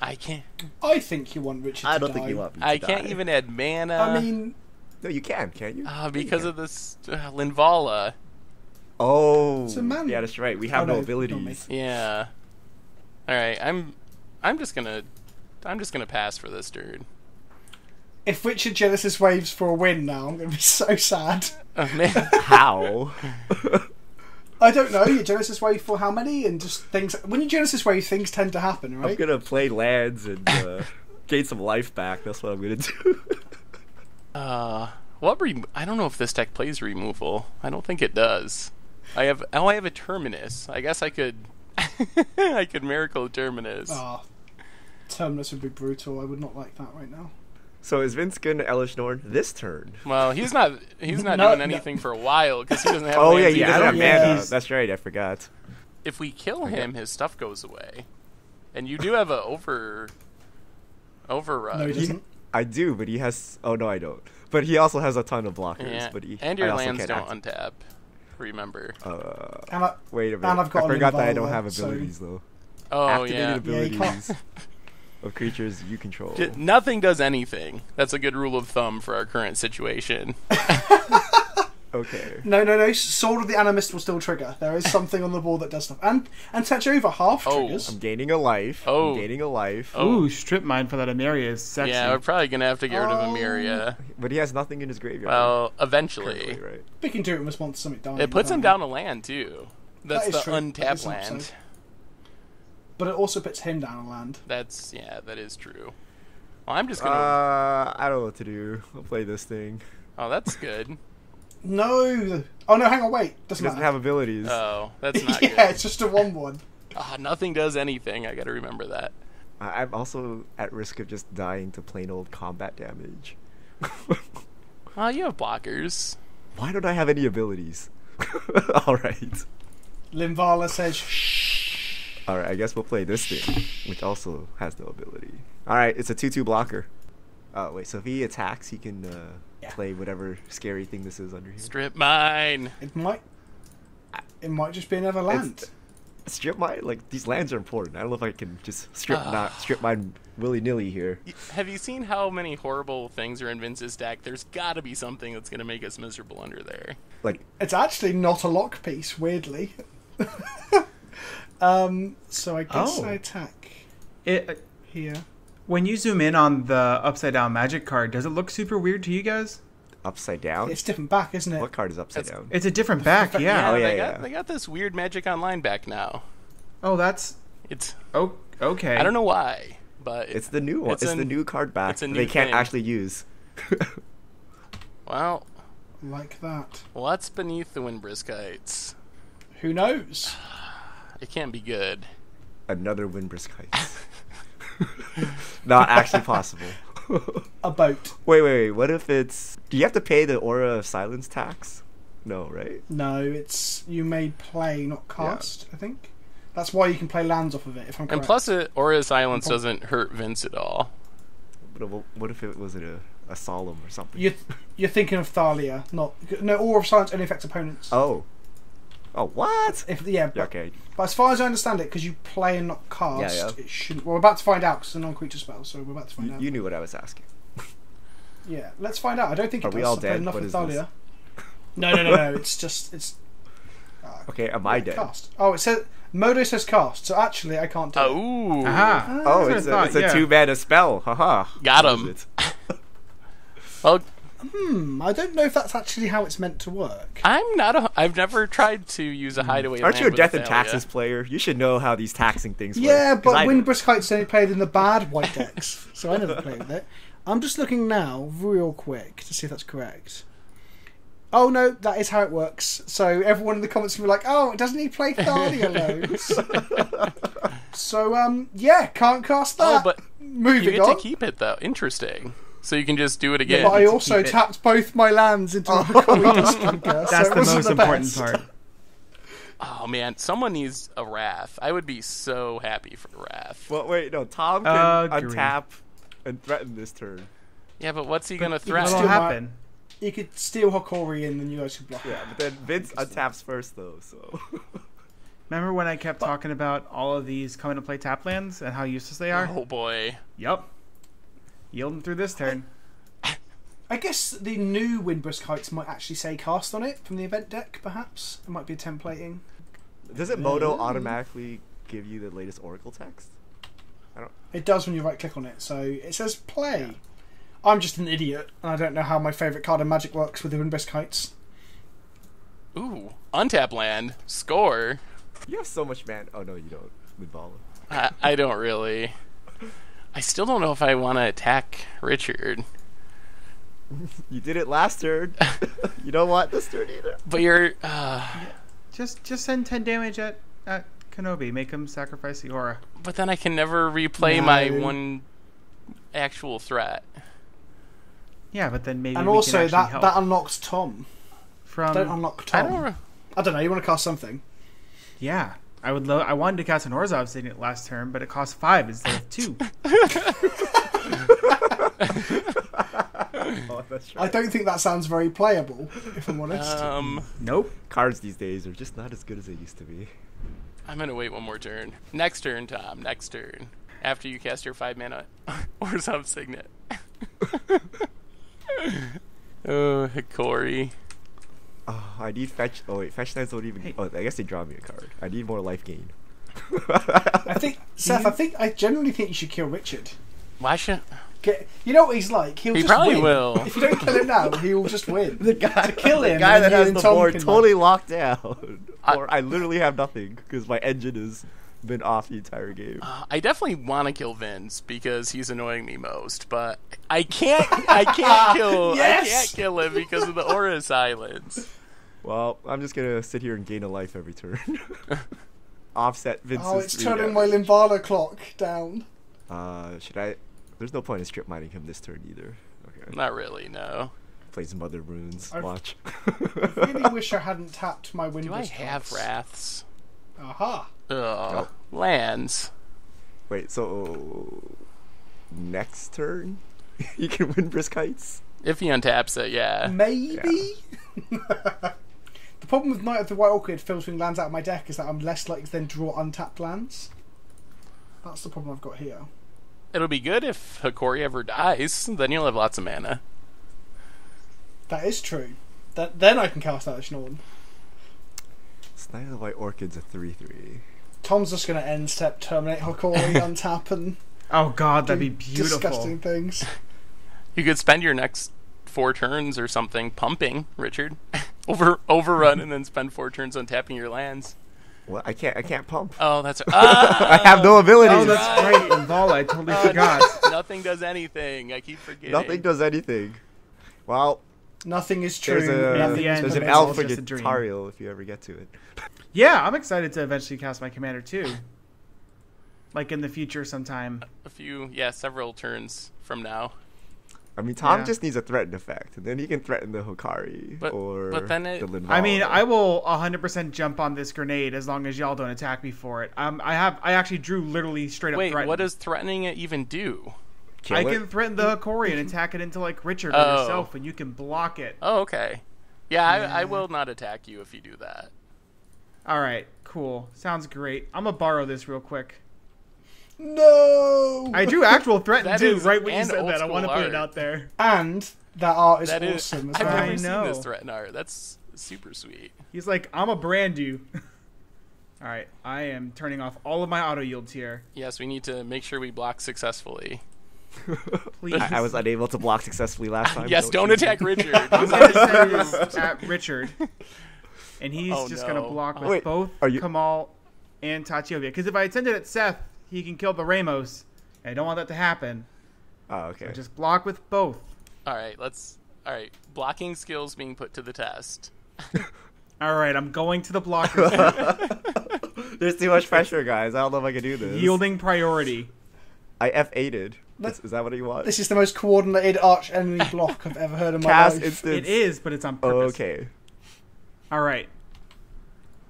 I can't. I think you want Richard I to die. I don't think you want me to I die. I can't even add mana. I mean... No, you can, can't you? Uh, because yeah, you can. of this uh, Linvala. Oh, so man, yeah, that's right. We have no, no abilities. Yeah. All right, I'm, I'm just gonna, I'm just gonna pass for this dude. If Richard Genesis waves for a win now, I'm going to be so sad. Oh, man. How? I don't know. You Genesis Wave for how many? And just things. When you Genesis Wave, things tend to happen, right? I'm going to play lands and uh, gain some life back. That's what I'm going to do. uh, what re I don't know if this deck plays removal. I don't think it does. I have oh, I have a Terminus. I guess I could I could miracle Terminus. Oh, Terminus would be brutal. I would not like that right now. So is Vince going to Elesh Norn this turn? Well, he's not. He's not no, doing anything no. for a while because he doesn't have. oh yeah, yeah, I don't have mana. Yeah, that's right. I forgot. If we kill him, okay. his stuff goes away, and you do have a over override. No, he doesn't. He, I do, but he has. Oh no, I don't. But he also has a ton of blockers. Yeah. But he and your I lands don't untap. Remember. Uh, and I, wait a minute. And I've got I forgot that I don't have abilities so... though. Oh Activated yeah. Abilities. Yeah, of creatures you control. Just, nothing does anything. That's a good rule of thumb for our current situation. Okay. No, no, no. Sword of the Animist will still trigger. There is something on the board that does stuff. And and Tatyova half oh. triggers. I'm gaining a life. Oh. I'm gaining a life. Ooh, strip mine for that Emeria is sexy. Yeah, we're probably going to have to get rid of Emeria. Um, but he has nothing in his graveyard. Well, eventually. Right. We can do it in response to something dying. It puts him down a land, too. That's that the true. untapped that land. But it also puts him down a land. That's yeah, that is true. Well, I'm just gonna. Uh, I don't know what to do. I'll play this thing. Oh, that's good. No. Oh no, hang on, wait. Doesn't, doesn't have abilities. Oh, that's not. yeah, good. It's just a one one. Ah, oh, nothing does anything. I gotta remember that. I'm also at risk of just dying to plain old combat damage. Ah, uh, you have blockers. Why don't I have any abilities? All right. Linvala says. Shh. Alright, I guess we'll play this thing, which also has no ability. Alright, it's a two two blocker. Oh, wait, so if he attacks, he can uh, yeah. play whatever scary thing this is under here. Strip mine! It might It might just be another land. It's, strip mine? Like, these lands are important. I don't know if I can just strip, uh, not, strip mine willy-nilly here. Have you seen how many horrible things are in Vince's deck? There's gotta be something that's gonna make us miserable under there. Like, it's actually not a lock piece, weirdly. Um, so I guess oh. I attack it, uh, here. When you zoom in on the upside down magic card, does it look super weird to you guys? Upside down? It's different back, isn't it? What card is upside that's, down? It's a different back, yeah. yeah, oh, yeah, they, yeah. Got, they got this weird Magic Online back now. Oh, that's... It's... Oh, okay. I don't know why, but... It's the new one. It's, it's an, the new card back it's a new they can't thing. actually use. Well... Like that. What's beneath the Windbrisk Heights? Who knows? It can't be good. Another Windbrisk Heights. Not actually possible. A boat. Wait, wait, wait. What if it's... Do you have to pay the Aura of Silence tax? No, right? No, it's... You may play, not cast, yeah. I think. That's why you can play lands off of it, if I'm correct. And plus, it, Aura of Silence doesn't hurt Vince at all. But what if it was a, a Solemn or something? You're, you're thinking of Thalia, not... No, Aura of Silence only affects opponents. Oh. Oh, what? If, yeah, but, okay. But as far as I understand it, because you play and not cast, yeah, yeah. it shouldn't... Well, we're about to find out, because it's a non-creature spell, so we're about to find you, out. You knew what I was asking. Yeah, let's find out. I don't think it Are does. We all dead? Enough what with is Thalia. This? No, no, no, no. It's just... It's. Uh, okay, am I dead? Cast. Oh, it says... Modo says cast, so actually I can't do it. Oh, Aha. Oh, it's a, it's a yeah. two-mana spell. Haha. -ha. Got him. Well... Hmm, I don't know if that's actually how it's meant to work. I'm not a... I've never tried to use a hideaway. Aren't you a death and taxes player? You should know how these taxing things work. Yeah, but Windbrisk Heights only played in the bad white decks, so I never played with it. I'm just looking now, real quick, to see if that's correct. Oh no, that is how it works. So everyone in the comments will be like, oh, doesn't he play Thalia loads? So, um, yeah, can't cast that. Oh, but Moving you get on. to keep it, though. Interesting. So you can just do it again. Yeah, but I also tapped it. both my lands into oh. Hokori Dust Drinker. That's so the most the important part. Oh man, someone needs a Wrath. I would be so happy for Wrath. Well, wait, no. Tom can uh, untap and threaten this turn. Yeah, but what's he but gonna threaten? What'll happen? You could steal Hokori and then you guys could block. Yeah, but then Vince untaps first though. So. Remember when I kept but, talking about all of these coming to play tap lands and how useless they are? Oh boy. Yep. Yielding through this turn. I, I guess the new Windbrisk Heights might actually say cast on it from the event deck, perhaps. It might be templating. Does it Modo mm. automatically give you the latest Oracle text? I don't. It does when you right click on it. So it says play. Yeah. I'm just an idiot, and I don't know how my favourite card in Magic works with the Windbrisk Heights. Ooh. untap land, score. You have so much mana. Oh, no, you don't. Linvala. I, I don't really. I still don't know if I want to attack Richard. You did it last turn. You don't want this turn either. But you're... Uh... Just just send ten damage at, at Kenobi. Make him sacrifice the aura. But then I can never replay no. my one actual threat. Yeah, but then maybe. And we also, can that help. that unlocks Tom. From don't unlock Tom. I don't, I don't know. You want to cast something? Yeah, I would. Lo I wanted to cast an Orzhov Signet last turn, but it cost five instead of two. Oh, that's right. I don't think that sounds very playable, if I'm honest. Um, nope. Cards these days are just not as good as they used to be. I'm gonna wait one more turn. Next turn, Tom. Next turn. After you cast your five mana Orzhov Signet. Oh, Hokori. Oh, I need fetch. Oh wait, fetch nines don't even. Hey. Oh, I guess they draw me a card. I need more life gain. I think Seth. I think I generally think you should kill Richard. Why should? Get, you know what he's like. He'll he just probably win. will. If you don't kill him now, he will just win. The guy, to kill him, the guy that has the Tom board totally locked down, I, or I literally have nothing because my engine has been off the entire game. Uh, I definitely want to kill Vince because he's annoying me most, but I can't. I can't kill. Yes! I can't kill him because of the Aura of Silence. Well, I'm just gonna sit here and gain a life every turn. Offset Vince's. Oh, it's turning damage. My Linvala clock down. Uh, should I? There's no point in strip mining him this turn either. Okay. Not really, no. Plays Mother Runes. I've, Watch. I really wish I hadn't tapped my Windbrisk. Do I have Wraths? Aha. Uh -huh. Oh. Lands. Wait, so next turn you can Windbrisk Heights if he untaps it. Yeah. Maybe. Yeah. The problem with Knight of the White Orchid filtering lands out of my deck is that I'm less likely to then draw untapped lands. That's the problem I've got here. It'll be good if Hokori ever dies. Then you'll have lots of mana. That is true. That then I can cast Elesh Norn. Knight of the White Orchid's a three three. Tom's just gonna end step, terminate Hokori, untap, and oh god, that'd be beautiful. Disgusting things. You could spend your next four turns or something pumping Richard, over overrun, and then spend four turns untapping your lands. Well, I can't. I can't pump. Oh, that's. Right. Oh, I have no abilities. Oh, that's right, Linvala. I totally uh, forgot. Nothing does anything. I keep forgetting. Nothing does anything. Well, nothing is true. There's, a, yeah, the end, there's an alpha Tariel if you ever get to it. Yeah, I'm excited to eventually cast my commander too. Like in the future, sometime. A few, yeah, several turns from now. I mean, Tom yeah. just needs a threaten effect, and then he can threaten the Hokori but, or but then it, the Linvala. I mean, I will one hundred percent jump on this grenade as long as y'all don't attack me for it. Um, I have, I actually drew literally straight up. Wait, threaten. What does threatening it even do? Kill I it? can threaten the Hokori and attack it into like Richard oh. or yourself, and you can block it. Oh, okay. Yeah, yeah. I, I will not attack you if you do that. All right, cool. Sounds great. I'm gonna borrow this real quick. No! I drew actual threatened too, right when you said that. I want to put it out there. And that art is that awesome is, as well. I've never I know. seen this threatened art. That's super sweet. He's like, I'm a brand you. Alright, I am turning off all of my auto yields here. Yes, we need to make sure we block successfully. Please. I, I was unable to block successfully last time. Yes, don't, don't attack Richard. I'm going to send this at Richard. And he's oh, just no. going to block with Wait, both you... Kamal and Tatyova. Because if I had sent it at Seth, he can kill the Ramos. I don't want that to happen. Oh, okay. So just block with both. All right, let's... All right, blocking skills being put to the test. All right, I'm going to the blocker. There's too much pressure, guys. I don't know if I can do this. Yielding priority. I F eighted. Is, is that what you want? This is the most coordinated arch enemy block I've ever heard in my Cast life. Instance. It is, but it's on purpose. Okay. All right.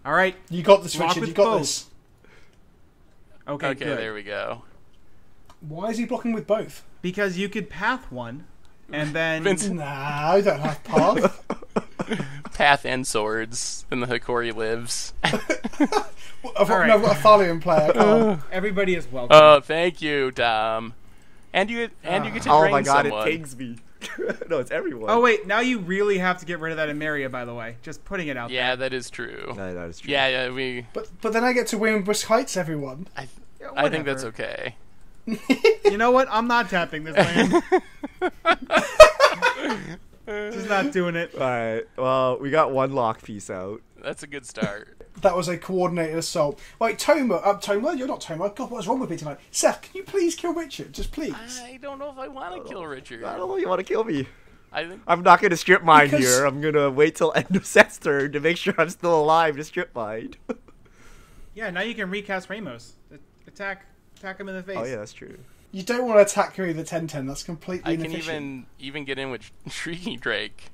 All right. You got this, Richard. You got both. this. Okay, okay good. There we go. Why is he blocking with both? Because you could path one, and then... Nah, I don't have path. Path and swords, and the Hokori lives. well, I've, right. no, I've got a Thalian player. Uh, everybody is welcome. Oh, thank you, Dom. And you and uh, you get to drain someone. Oh my god, someone. It takes me. No, it's everyone. Oh wait, now you really have to get rid of that Emeria, by the way. Just putting it out yeah, there. Yeah, that is true. No, that is true. Yeah, yeah, we... But, but then I get to Windbrisk Heights, everyone. I, yeah, I think that's okay. You know what? I'm not tapping this land. Just not doing it. Alright, well, we got one lock piece out. That's a good start. That was a coordinated assault. Wait, Toma, uh, Toma, you're not Toma. God, what is wrong with me tonight? Seth, can you please kill Richard? Just please. I don't know if I want to kill Richard. I don't know if you want to kill me. I think I'm not going to strip mine because... here. I'm going to wait till end of Seth's turn to make sure I'm still alive to strip mine. Yeah, now you can recast Ramos. Attack, attack him in the face. Oh yeah, that's true. You don't want to attack me with a ten ten. That's completely inefficient. I can even even get in with Shrieking Drake.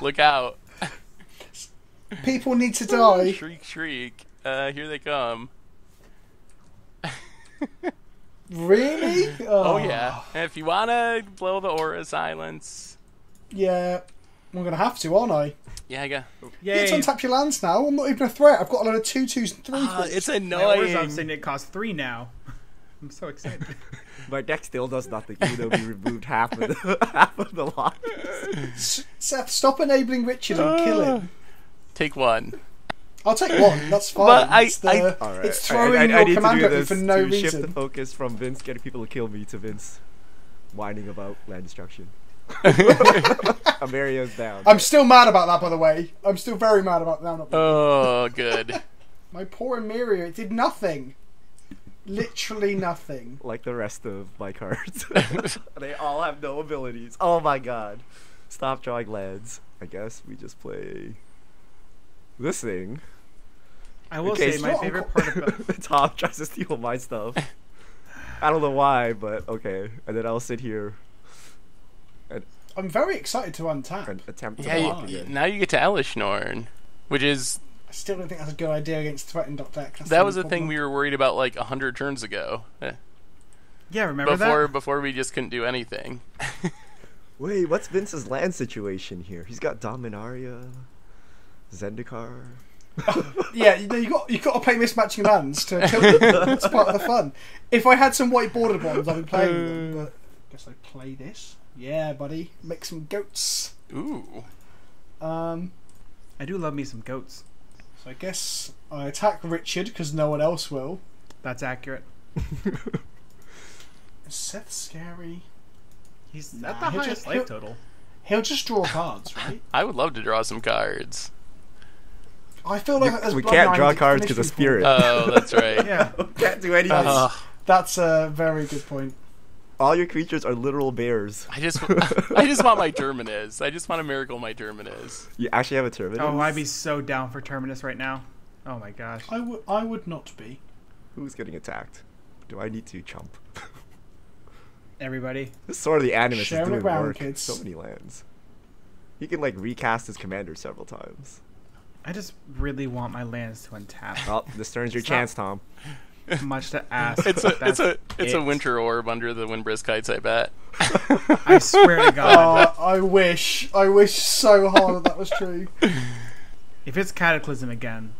Look out! People need to die. Shriek, shriek! Uh, here they come. Really? Oh. Oh yeah. And if you wanna blow the Aura of Silence. Yeah, I'm gonna have to, aren't I? Yeah, I go. Yay. You can untap your lands now. I'm not even a threat. I've got a load of two twos and three. Uh, it's annoying. I'm saying it costs three now. I'm so excited. My deck still does nothing, even though we removed half of the half of the lot. Seth, stop enabling Richard and kill him. Take one. I'll take one. That's fine. But I, it's, the, I, all right. it's throwing I, I, I your command at me for no to reason. Shift the focus from Vince getting people to kill me to Vince whining about land destruction. Amaria's down. I'm still mad about that, by the way. I'm still very mad about that. Oh, good. My poor Emeria, it did nothing. Literally nothing. Like the rest of my cards. They all have no abilities. Oh my god. Stop drawing lands. I guess we just play this thing. I will okay, say my favorite part about Tom tries to steal my stuff. I don't know why, but okay. And then I'll sit here. And I'm very excited to untap. And attempt to yeah, you, now you get to Elesh Norn, which is... I still don't think that's a good idea against threatened deck. That's that was the problem. Thing we were worried about like a hundred turns ago. Yeah, remember before, that? Before we just couldn't do anything. Wait, what's Vince's land situation here? He's got Dominaria, Zendikar. Yeah, you know, you got you got to play mismatching lands to kill them. That's part of the fun. If I had some white border bombs, I'd be playing uh, them. But I guess I play this. Yeah, buddy, make some goats. Ooh. Um, I do love me some goats. I guess I attack Richard because no one else will. That's accurate. Is Seth scary? He's not nah, the highest just, life total. He'll just draw cards, right? I would love to draw some cards. I feel like you, we can't draw cards because of spirit. Oh, that's right. Yeah, we can't do anything. Uh, that's a very good point. All your creatures are literal bears. I just, I just want my Terminus. I just want a miracle. My Terminus. You actually have a Terminus. Oh, I'd be so down for Terminus right now. Oh my gosh. I would. I would not be. Who's getting attacked? Do I need to chump? Everybody. This is sort of the animus Share is doing around, work. Kids. So many lands. He can like recast his commander several times. I just really want my lands to untap. Well, this turns your chance, not... Tom. Much to ask. It's a it's a it's it. a winter orb under the Windbrisk Heights. I bet. I swear to God. Oh, I wish. I wish so hard that, that was true. If it's Cataclysm again.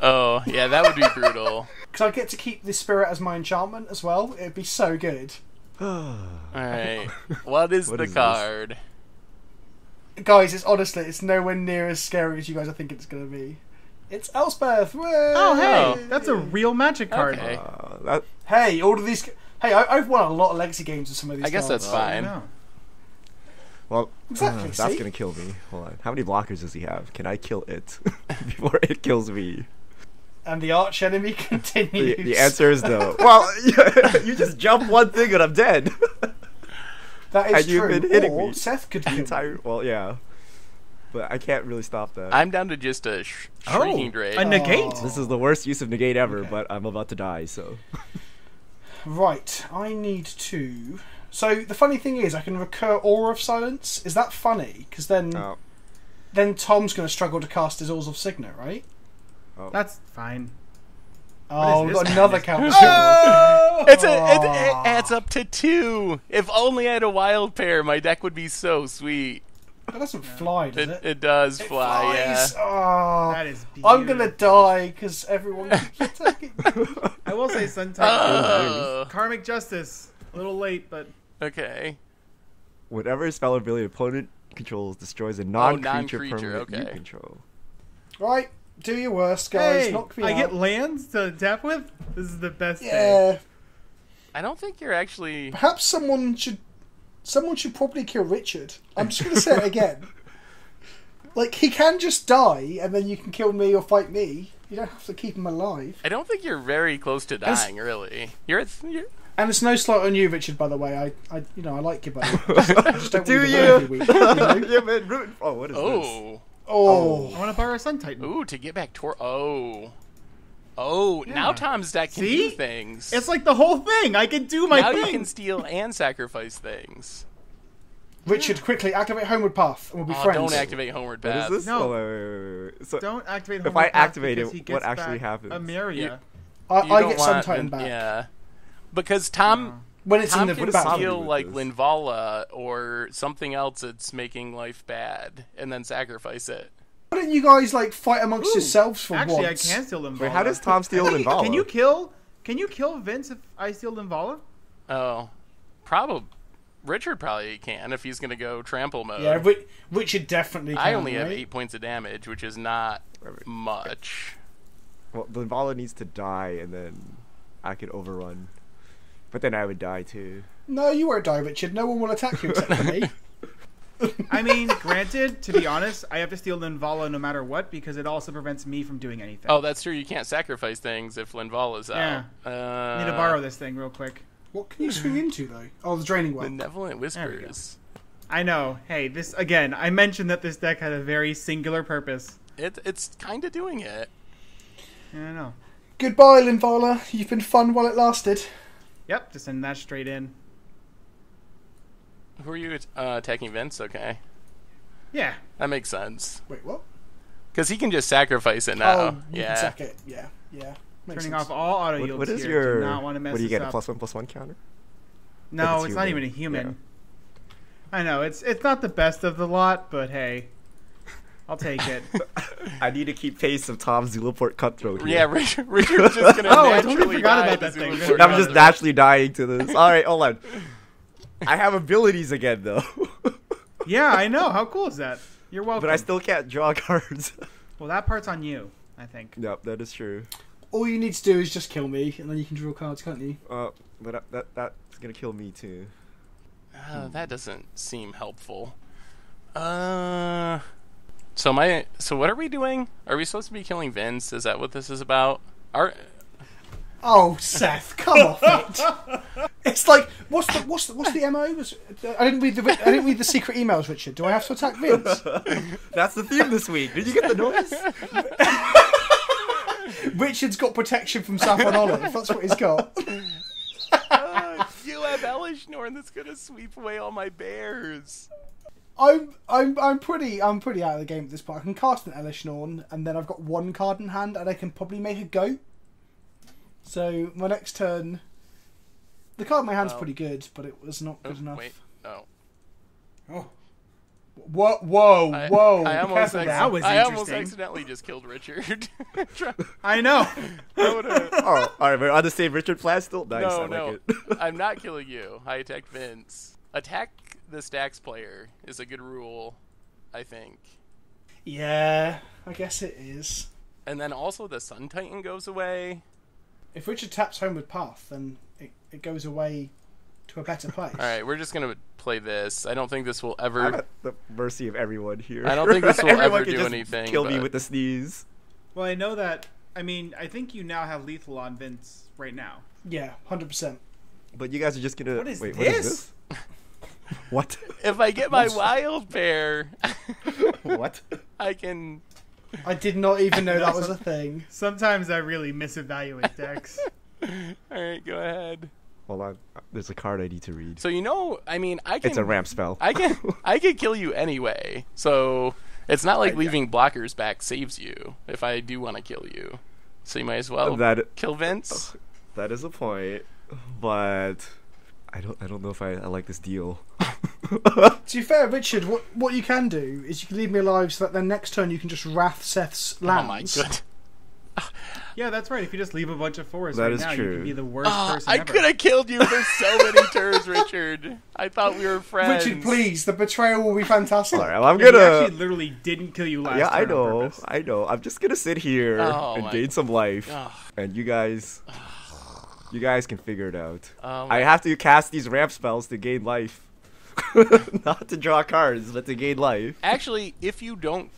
Oh yeah, that would be brutal. Because I get to keep the spirit as my enchantment as well. It'd be so good. All right. What is what the is card? This? Guys, it's honestly it's nowhere near as scary as you guys I think it's gonna be. It's Elspeth. Whey! Oh hey, oh. That's a real magic card. Okay. Uh, that... Hey, all of these. Hey, I, I've won a lot of legacy games with some of these. I guess cards. That's fine. Oh, well, exactly. Uh, that's gonna kill me. Hold on. How many blockers does he have? Can I kill it before it kills me? And the arch enemy continues. The, the answer is no. Well, you just jump one thing and I'm dead. That is and true. You've been hitting or me. Seth could kill entire. Well, yeah. But I can't really stop that. I'm down to just a sh shrieking oh, drake. A negate. Oh. This is the worst use of negate ever, okay. But I'm about to die, so. Right, I need to. So the funny thing is, I can recur Aura of Silence. Is that funny? Because then, oh. then Tom's going to struggle to cast his Oars of Signet, right? Oh. That's fine. Oh, we've got another counter. Oh! It's a, it, it adds up to two. If only I had a wild pair, my deck would be so sweet. That doesn't yeah. fly, does it? It, it does it fly, flies. Yeah. Oh, that is beautiful. I'm going to die because everyone keeps attacking me. I will say sometimes. Uh, Karmic Justice. A little late, but... Okay. Whatever spell or ability opponent controls destroys a non-creature oh, non permanent okay. you control. Right. Do your worst, guys. Hey, Knock me I out. Get lands to tap with? This is the best yeah. thing. I don't think you're actually... Perhaps someone should... Someone should probably kill Richard. I'm just going to say it again. Like, he can just die, and then you can kill me or fight me. You don't have to keep him alive. I don't think you're very close to dying, and really. You're, you're... And it's no slight on you, Richard, by the way. I, I you know, I like you, buddy. I just don't do want you? Every week, you know? Yeah, man, root. Oh, what is oh. this? Oh. oh. I want to borrow a Sun Titan. Ooh, to get back to... Oh. Oh, yeah. Now Tom's deck can See? do things. It's like the whole thing. I can do my now thing. Now you can steal and sacrifice things. Richard, quickly activate Homeward Path, and we'll be oh, friends. Don't activate Homeward Path. What is this? No, oh, wait, wait, wait, wait. So don't activate Homeward Path. If I activate it, what actually happens? Emeria. I, I get Sun Titan back. Yeah, because Tom, yeah. when it's Tom in the can steal like Linvala or something else that's making life bad, and then sacrifice it. Why don't you guys like fight amongst Ooh, yourselves for actually, once? Actually, I can steal Linvala. Wait, how does Tom steal Linvala? Can you kill? Can you kill Vince if I steal Linvala? Oh, probably. Richard probably can if he's going to go trample mode. Yeah, Richard definitely can. I only right? have eight points of damage, which is not much. Well, Linvala needs to die, and then I could overrun. But then I would die, too. No, you won't die, Richard. No one will attack you except for me. I mean, granted, to be honest, I have to steal Linvala no matter what, because it also prevents me from doing anything. Oh, that's true. You can't sacrifice things if Linvala's out. Yeah. Uh... I need to borrow this thing real quick. What can you swing into, though? Oh, the Draining Whelk. Benevolent Whispers. I know. Hey, this, again, I mentioned that this deck had a very singular purpose. It, it's kind of doing it. I don't know. Goodbye, Linvala. You've been fun while it lasted. Yep, just send that straight in. Who are you uh, attacking, Vince? Okay. Yeah. That makes sense. Wait, what? Because he can just sacrifice it now. Oh, you yeah. can sack it. Yeah, yeah. Makes Turning sense. off all auto yields. What, what is here. your? Do not want to mess what do you get? Up. A plus one plus one counter? No, it's, it's not even a human. Yeah. I know it's it's not the best of the lot, but hey, I'll take it. I need to keep pace of Tom's Zulaport Cutthroat. Here. Yeah, Richard, Richard's just gonna. oh, I totally forgot about that thing. I'm just Cutthroat. naturally dying to this. All right, hold on. I have abilities again, though. Yeah, I know. How cool is that? You're welcome. But I still can't draw cards. Well, that part's on you, I think. Yep, that is true. All you need to do is just kill me, and then you can draw cards, can't you? Uh, but that, that that's gonna kill me too. Uh, hmm. That doesn't seem helpful. Uh, so my so what are we doing? Are we supposed to be killing Vince? Is that what this is about? Are oh Seth, come off it! It's like what's the what's the, what's the M O? Was, I didn't read the I didn't read the secret emails, Richard. Do I have to attack Vince? That's the theme this week. Did you get the noise? Richard's got protection from Saffron Olive. That's what he's got. uh, you have Elesh Norn that's gonna sweep away all my bears. I'm I'm I'm pretty I'm pretty out of the game at this point. I can cast an Elesh Norn, and then I've got one card in hand, and I can probably make a go. So my next turn, the card in my hand's oh. pretty good, but it was not good oh, enough. Wait, no. Oh. Whoa, whoa, I, whoa. I almost, that was I almost accidentally just killed Richard. I know. I oh, all right, on the same Richard plan still? Nice, no, I no. Like it. I'm not killing you. I attacked Vince. Attack the Stacks player is a good rule, I think. Yeah, I guess it is. And then also the Sun Titan goes away. If Richard taps Homeward Path, then it, it goes away... to a better place. All right, we're just going to play this. I don't think this will ever... I'm at the mercy of everyone here. I don't think this will ever do just anything. kill but... me with a sneeze. Well, I know that... I mean, I think you now have lethal on Vince right now. Yeah, one hundred percent. But you guys are just going to... What is Wait, this? What? Is this? What? If I get my Wild Pair... What? I can... I did not even know that was a thing. Sometimes I really misevaluate decks. All right, go ahead. Hold on, there's a card I need to read. So you know, I mean, I can. It's a ramp spell. I can, I can kill you anyway. So it's not like leaving blockers back saves you. If I do want to kill you, so you might as well that, kill Vince. That is a point, but I don't, I don't know if I, I like this deal. To be fair, Richard, what what you can do is you can leave me alive, so that then next turn you can just wrath Seth's lands. Oh my god. Yeah, that's right. If you just leave a bunch of forests right now, true. you could be the worst uh, person I ever. I could have killed you for so many turns, Richard. I thought we were friends. Richard, please. The betrayal will be fantastic. All right, well, I'm yeah, gonna... We actually literally didn't kill you last yeah, turn. Yeah, I know. I know. I'm just going to sit here oh, and gain some life. Oh. And you guys... You guys can figure it out. Oh, I have to cast these ramp spells to gain life. Not to draw cards, but to gain life. Actually, if you don't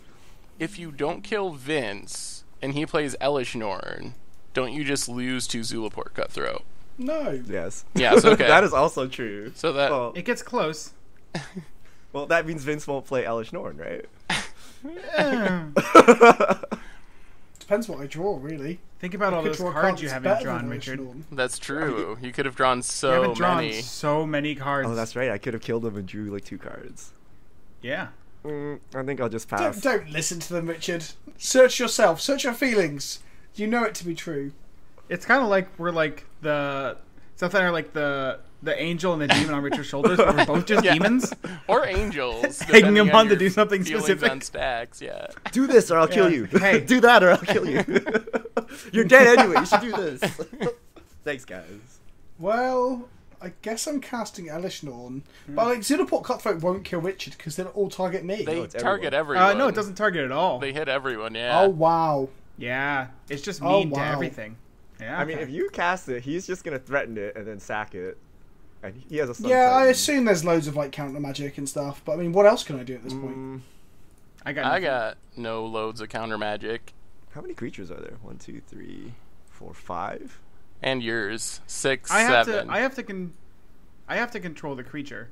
if you don't kill Vince and he plays Elesh Norn, don't you just lose to Zulaport Cutthroat? No. Yes. Yes, okay. That is also true. So that well, it gets close. Well, that means Vince won't play Elesh Norn, right? Depends what I draw, really. Think about I all those cards you haven't drawn, Richard. Norn. That's true. You could have drawn so you haven't drawn many. So many cards. Oh, that's right. I could have killed him and drew like two cards. Yeah. Mm, I think I'll just pass. Don't, don't listen to them, Richard. Search yourself. Search your feelings. You know it to be true. It's kind of like we're like the something are like the the angel and the demon on Richard's shoulders. But we're both just yeah. demons or angels, taking him on, on to do something specific. On stacks, yeah. Do this or I'll yeah. kill you. Hey, do that or I'll kill you. You're dead anyway. You should do this. Thanks, guys. Well, I guess I'm casting Elesh Norn, mm. but like Zulaport Cutthroat won't kill Richard because they'll all target me. They no, target everyone. everyone. Uh, no, it doesn't target at all. They hit everyone. Yeah. Oh wow. Yeah, it's just mean oh, wow. to everything. Yeah, okay. I mean, if you cast it, he's just gonna threaten it and then sack it, and he has a. Sun yeah, I assume there's loads of like counter magic and stuff, but I mean, what else can I do at this mm. point? I got. I got no loads of counter magic. How many creatures are there? One, two, three, four, five. And yours, six, I have seven. To, I have to con. I have to control the creature,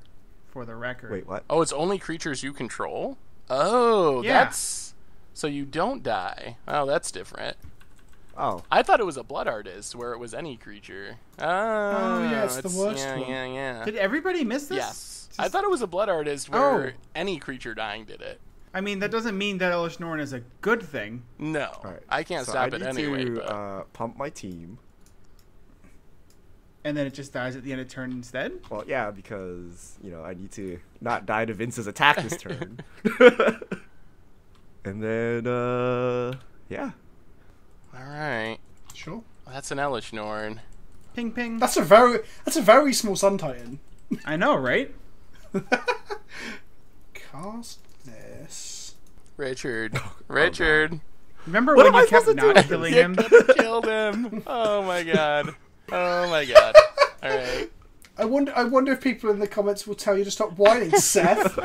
for the record. Wait, what? Oh, it's only creatures you control. Oh, yeah. That's so you don't die. Oh, that's different. Oh, I thought it was a Blood Artist where it was any creature. Oh, oh yeah, it's, it's the worst yeah, one. Yeah, yeah. Did everybody miss this? Yes. Just... I thought it was a Blood Artist where oh. any creature dying did it. I mean, that doesn't mean that Elesh Norn is a good thing. No, right. I can't so stop I it need anyway. To, but... uh, pump my team, and then it just dies at the end of turn instead. Well, yeah, because you know I need to not die to Vince's attack this turn. And then, uh, yeah. All right, sure. Well, that's an Elesh Norn. Ping, ping. That's a very that's a very small Sun Titan. I know, right? Cast this, Richard. Richard. Oh, remember what when you kept not killing him? Killed him. Oh my god. Oh my god. All right. I wonder. I wonder if people in the comments will tell you to stop whining, Seth.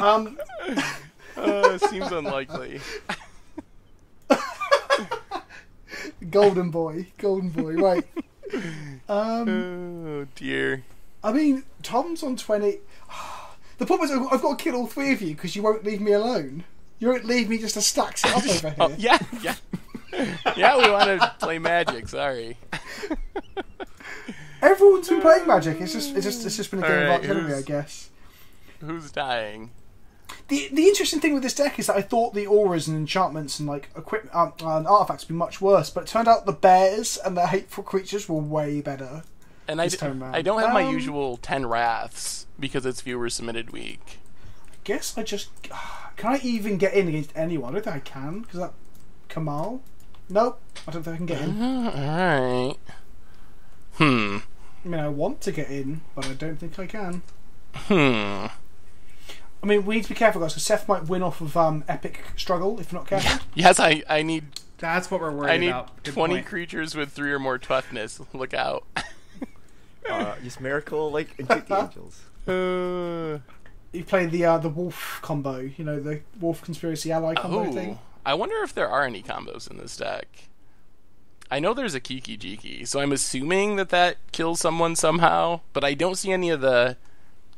Um. Oh, it seems unlikely. Golden boy, golden boy, right. Um, oh, dear. I mean, Tom's on twenty. The problem is I've got to kill all three of you because you won't leave me alone. You won't leave me just to stack it up over here. Oh, yeah, yeah. Yeah, we want to play Magic, sorry. Everyone's been playing Magic. It's just it's just, it's just been a all game right, of artillery, I guess. Who's dying? The the interesting thing with this deck is that I thought the auras and enchantments and like equipment um, and artifacts would be much worse, but it turned out the bears and the hateful creatures were way better. And I I don't have um, my usual ten wraths because it's viewer submitted week. I guess I just can I even get in against anyone? I don't think I can because that Kamal. Nope, I don't think I can get in. All right. Hmm. I mean, I want to get in, but I don't think I can. Hmm. I mean, we need to be careful, guys, because Seth might win off of um, Epic Struggle, if not careful. Yes, I, I need... That's what we're worried I need about. Good twenty point. Creatures with three or more toughness. Look out. uh, use Miracle, like, and kick the angels. Uh, you play the uh, the Wolf combo, you know, the Wolf Conspiracy Ally combo oh, thing. I wonder if there are any combos in this deck. I know there's a Kiki Jiki, so I'm assuming that that kills someone somehow, but I don't see any of the...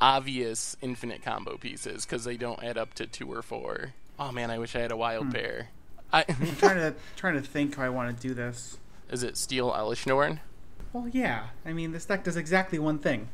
obvious infinite combo pieces because they don't add up to two or four. Oh man, I wish I had a wild hmm. pair. I I'm trying to trying to think how I want to do this. Is it steal Elesh Norn? Well, yeah. I mean, this deck does exactly one thing.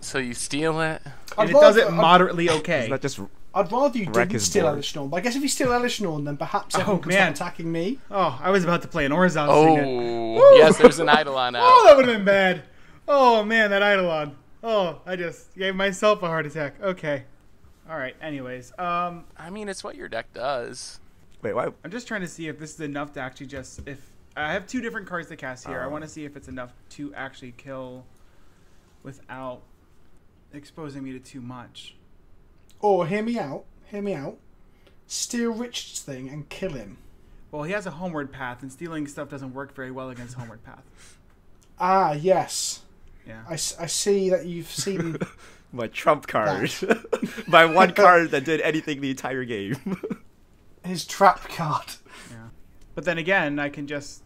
So you steal it, and I'd it rather, does it moderately I'd, okay. That just I'd rather you didn't steal Elesh Norn. But I guess if you steal Elesh Norn, then perhaps oh, everyone can man. start attacking me. Oh, I was about to play an Orzhov. Oh, yes, there's an Eidolon out. Oh, that would have been bad. Oh man, that Eidolon. Oh, I just gave myself a heart attack. Okay. All right. Anyways, um, I mean, it's what your deck does. Wait, why? I'm just trying to see if this is enough to actually just if I have two different cards to cast here. Oh. I want to see if it's enough to actually kill without exposing me to too much. Or hear me out. Hear me out. Steal Richard's thing and kill him. Well, he has a Homeward Path, and stealing stuff doesn't work very well against Homeward Path. Ah, yes. Yeah. I, I see that you've seen my trump card, my one card that did anything the entire game. His trap card. Yeah. But then again, I can just...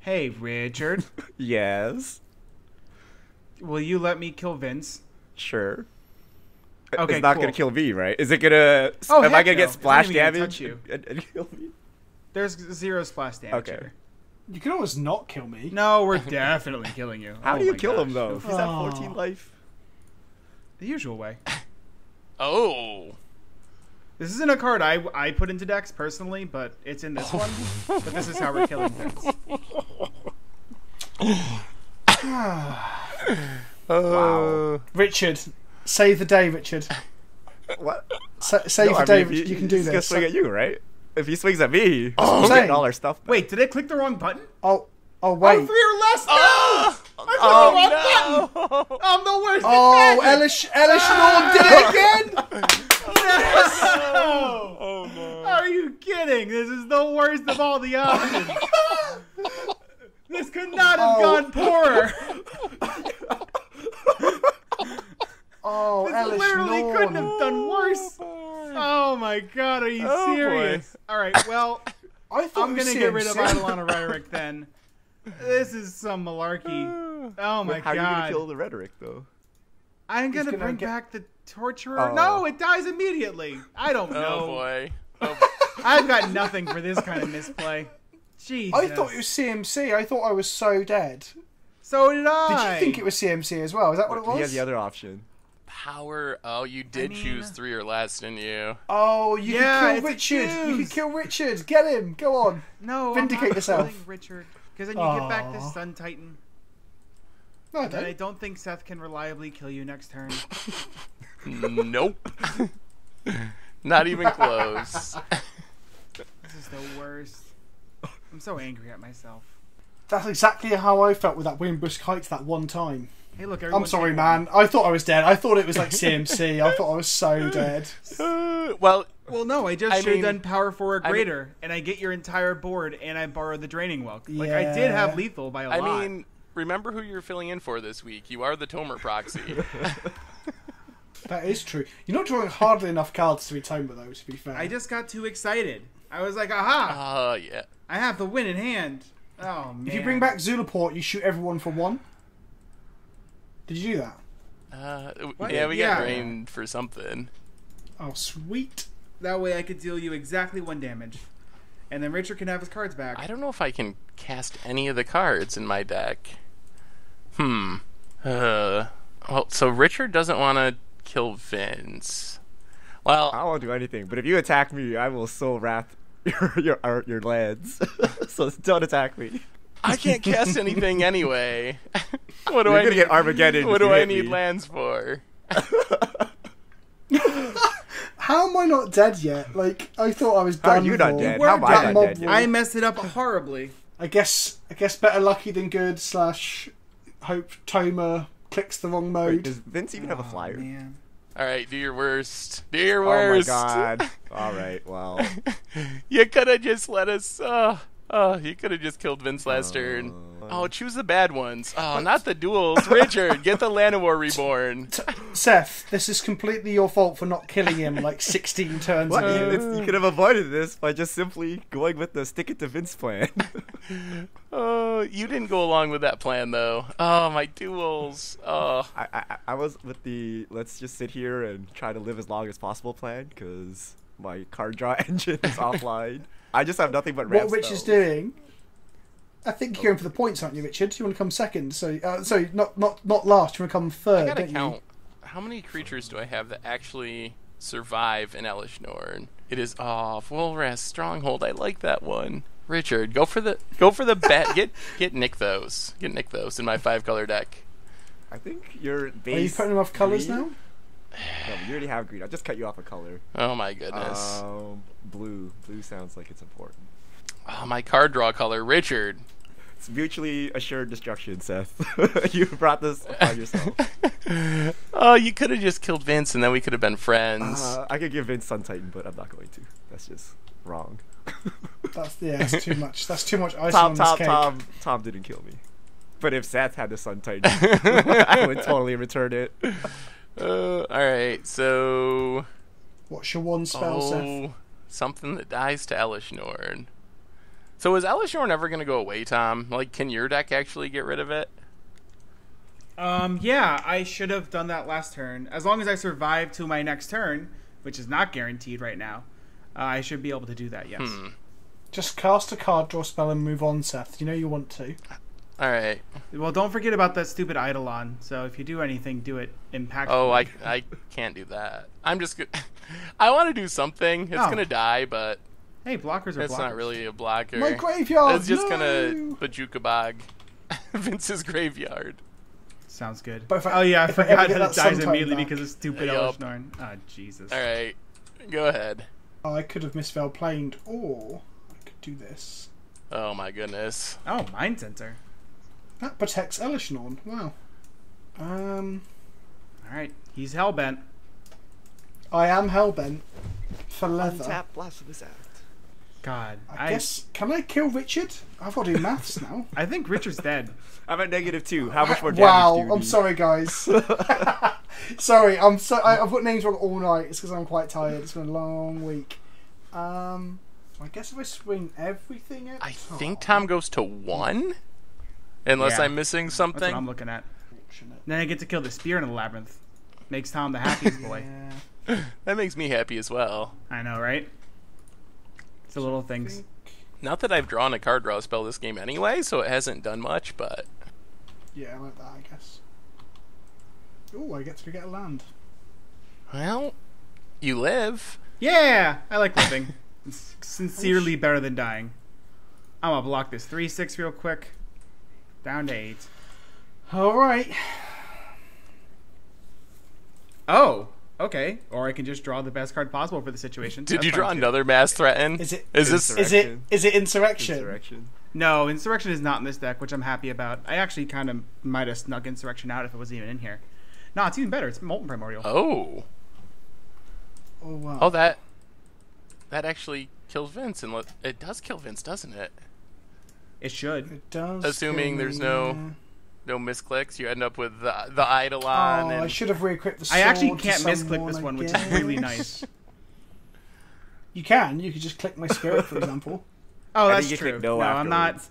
Hey, Richard. Yes? Will you let me kill Vince? Sure. Okay, it's not cool. Gonna kill me, right? Is it gonna? Oh, am I gonna no. get splash damage? You. And, and kill me? There's zero splash damage. Okay. Here. You can always not kill me. No, we're definitely killing you. How oh do you kill gosh. him though? He's oh. at fourteen life. The usual way. Oh. This isn't a card I I put into decks personally, but it's in this oh. one. But this is how we're killing Vince. Wow. Uh, Richard. Save the day, Richard. What? Sa save no, the I day, mean, Richard. You, you can do this. He's gonna swing at you, right? If he swings at me, oh, we're getting all our stuff back. Wait, did I click the wrong button? Oh, oh wait. Oh, three or less? No! Oh, I clicked oh, the wrong no. button! I'm the worst Oh, Elesh Norn did it again! No! Oh, no. Are you kidding? This is the worst of all the options. This could not have oh. gone poorer. Oh, Elesh literally Norn. Couldn't have done worse. Oh, oh my god, are you oh, serious? Boy. All right, well, I thought I'm we gonna get rid of Eidolon of Rhetoric then. This is some malarkey. Oh my well, how god. How are you gonna kill the Rhetoric though? I'm gonna, gonna bring get... back the Torturer. Oh. No, it dies immediately. I don't know. Oh boy. Oh. I've got nothing for this kind of misplay. Jesus. I thought it was C M C. I thought I was so dead. So did I. Did you think it was C M C as well? Is that what it was? Yeah, the other option. Power. Oh, you did I mean... choose three or less, didn't you? Oh, you yeah, could kill Richard. You could kill Richard. Get him. Go on. No, vindicate I'm not yourself, Richard. Because then you Aww. get back this Sun Titan. No, I don't. And I don't think Seth can reliably kill you next turn. Nope. Not even close. This is the worst. I'm so angry at myself. That's exactly how I felt with that Windbrisk Heights that one time. Hey, look, I'm sorry, man. I thought I was dead. I thought it was like C M C. I thought I was so dead. Well, well, no, I just I should mean, have done power four or greater, I mean, and I get your entire board, and I borrow the Draining Whelk. Yeah. Like, I did have lethal by a I lot. I mean, remember who you're filling in for this week. You are the Tomer proxy. That is true. You're not drawing hardly enough cards to be Tomer, though, to be fair. I just got too excited. I was like, aha! Oh, uh, yeah. I have the win in hand. Oh, man. If you bring back Zulaport, you shoot everyone for one. Did you do that? Uh, yeah, we yeah. got drained for something. Oh, sweet. That way I could deal you exactly one damage. And then Richard can have his cards back. I don't know if I can cast any of the cards in my deck. Hmm. Uh, well, so Richard doesn't want to kill Vince. Well, I won't do anything, but if you attack me, I will soul wrath your, your, your lands. So don't attack me. I can't cast anything anyway. What do You're I need? Get Armageddon what do I need me. lands for? How am I not dead yet? Like I thought I was done. How are you not dead? How am I not dead yet? I messed it up horribly. I guess. I guess better lucky than good. Slash, hope Tomer clicks the wrong mode. Wait, does Vince even oh, have a flyer? Man. All right, do your worst. Do your worst. Oh my god. All right. Well, you could have just let us. Uh... Oh, he could have just killed Vince last turn. Uh, oh, choose the bad ones. Oh, not the duels. Richard, get the Llanowar Reborn. Seth, this is completely your fault for not killing him like sixteen turns what? ago. It's, you could have avoided this by just simply going with the stick it to Vince plan. Oh, you didn't go along with that plan, though. Oh, my duels. Oh. I, I, I was with the let's just sit here and try to live as long as possible plan because my card draw engine is offline. I just have nothing but ramps. What Rich is doing? I think you're going for the points, aren't you, Richard? You want to come second? So, uh, so not not not last. You want to come third? I gotta don't count. You? How many creatures do I have that actually survive in Elesh Norn? It is oh, full rest stronghold. I like that one. Richard, go for the go for the bet. get get Nykthos. Get Nykthos in my five color deck. I think you're. Base Are you putting enough colors green? now? No, you already have green. I'll just cut you off a color. Oh my goodness. Um, blue. Blue sounds like it's important. Oh, my card draw color, Richard. It's mutually assured destruction, Seth. You brought this upon yourself. Oh, you could have just killed Vince and then we could have been friends. Uh, I could give Vince Sun Titan, but I'm not going to. That's just wrong. That's, yeah, that's too much. That's too much icing Tom, on Tom, this cake. Tom, Tom didn't kill me. But if Seth had the Sun Titan, I would totally return it. Uh, all right, so what's your one spell, oh, Seth? Something that dies to Elesh Norn. So is Elesh Norn ever going to go away, Tom? Like, can your deck actually get rid of it? Um, yeah, I should have done that last turn. As long as I survive to my next turn, which is not guaranteed right now, uh, I should be able to do that, yes. Hmm. Just cast a card, draw a spell, and move on, Seth. You know you want to. Alright. Well, don't forget about that stupid Eidolon. So if you do anything, do it impactfully. Oh, I, I can't do that. I'm just going I want to do something. It's oh. going to die, but... Hey, blockers are it's blockers. It's not really a blocker. My graveyard! It's just no! going to Bajukabog Vince's graveyard. Sounds good. But I, oh yeah, I forgot that it dies immediately back. because of stupid yep. Elesh Norn. Ah, oh, Jesus. All right, go ahead. Oh, I could have misfell planed, or I could do this. Oh my goodness. Oh, Mind Center. That protects Elesh Norn. Wow. Um. All right, he's hellbent. I am hellbent for leather. Untap Blasphemous Act. God, I, I guess. Can I kill Richard? I've got to do maths now. I think Richard's dead. I'm at negative two. How much more damage wow, do you Wow, I'm need? sorry, guys. sorry, I'm so I, I've got names wrong all night. It's because I'm quite tired. It's been a long week. Um, I guess if I swing everything, at I oh. think Tom goes to one, unless yeah. I'm missing something. That's what I'm looking at. Then I get to kill the spear in the labyrinth. Makes Tom the happiest boy. Yeah. That makes me happy as well. I know, right? The little things. Not that I've drawn a card draw spell this game anyway, so it hasn't done much, but... Yeah, I like that, I guess. Ooh, I get to get a land. Well, you live. Yeah, I like living. It's sincerely better than dying. I'm going to block this three six real quick. Down to eight. Alright. Oh! Okay, or I can just draw the best card possible for the situation. Did That's you draw too. another Mass Threaten? Is it is this is it is it Insurrection? Insurrection. No, Insurrection is not in this deck, which I'm happy about. I actually kind of might have snuck Insurrection out if it wasn't even in here. No, it's even better. It's Molten Primordial. Oh. Oh wow. Oh that that actually kills Vince, and it does kill Vince, doesn't it? It should. It does. Assuming there's no. No misclicks, you end up with the, the Eidolon. Oh, and I should have re-equipped the sword. I actually can't misclick this one, which is really nice. You can. You could just click my spirit, for example. Oh, that's true. No, no I'm not.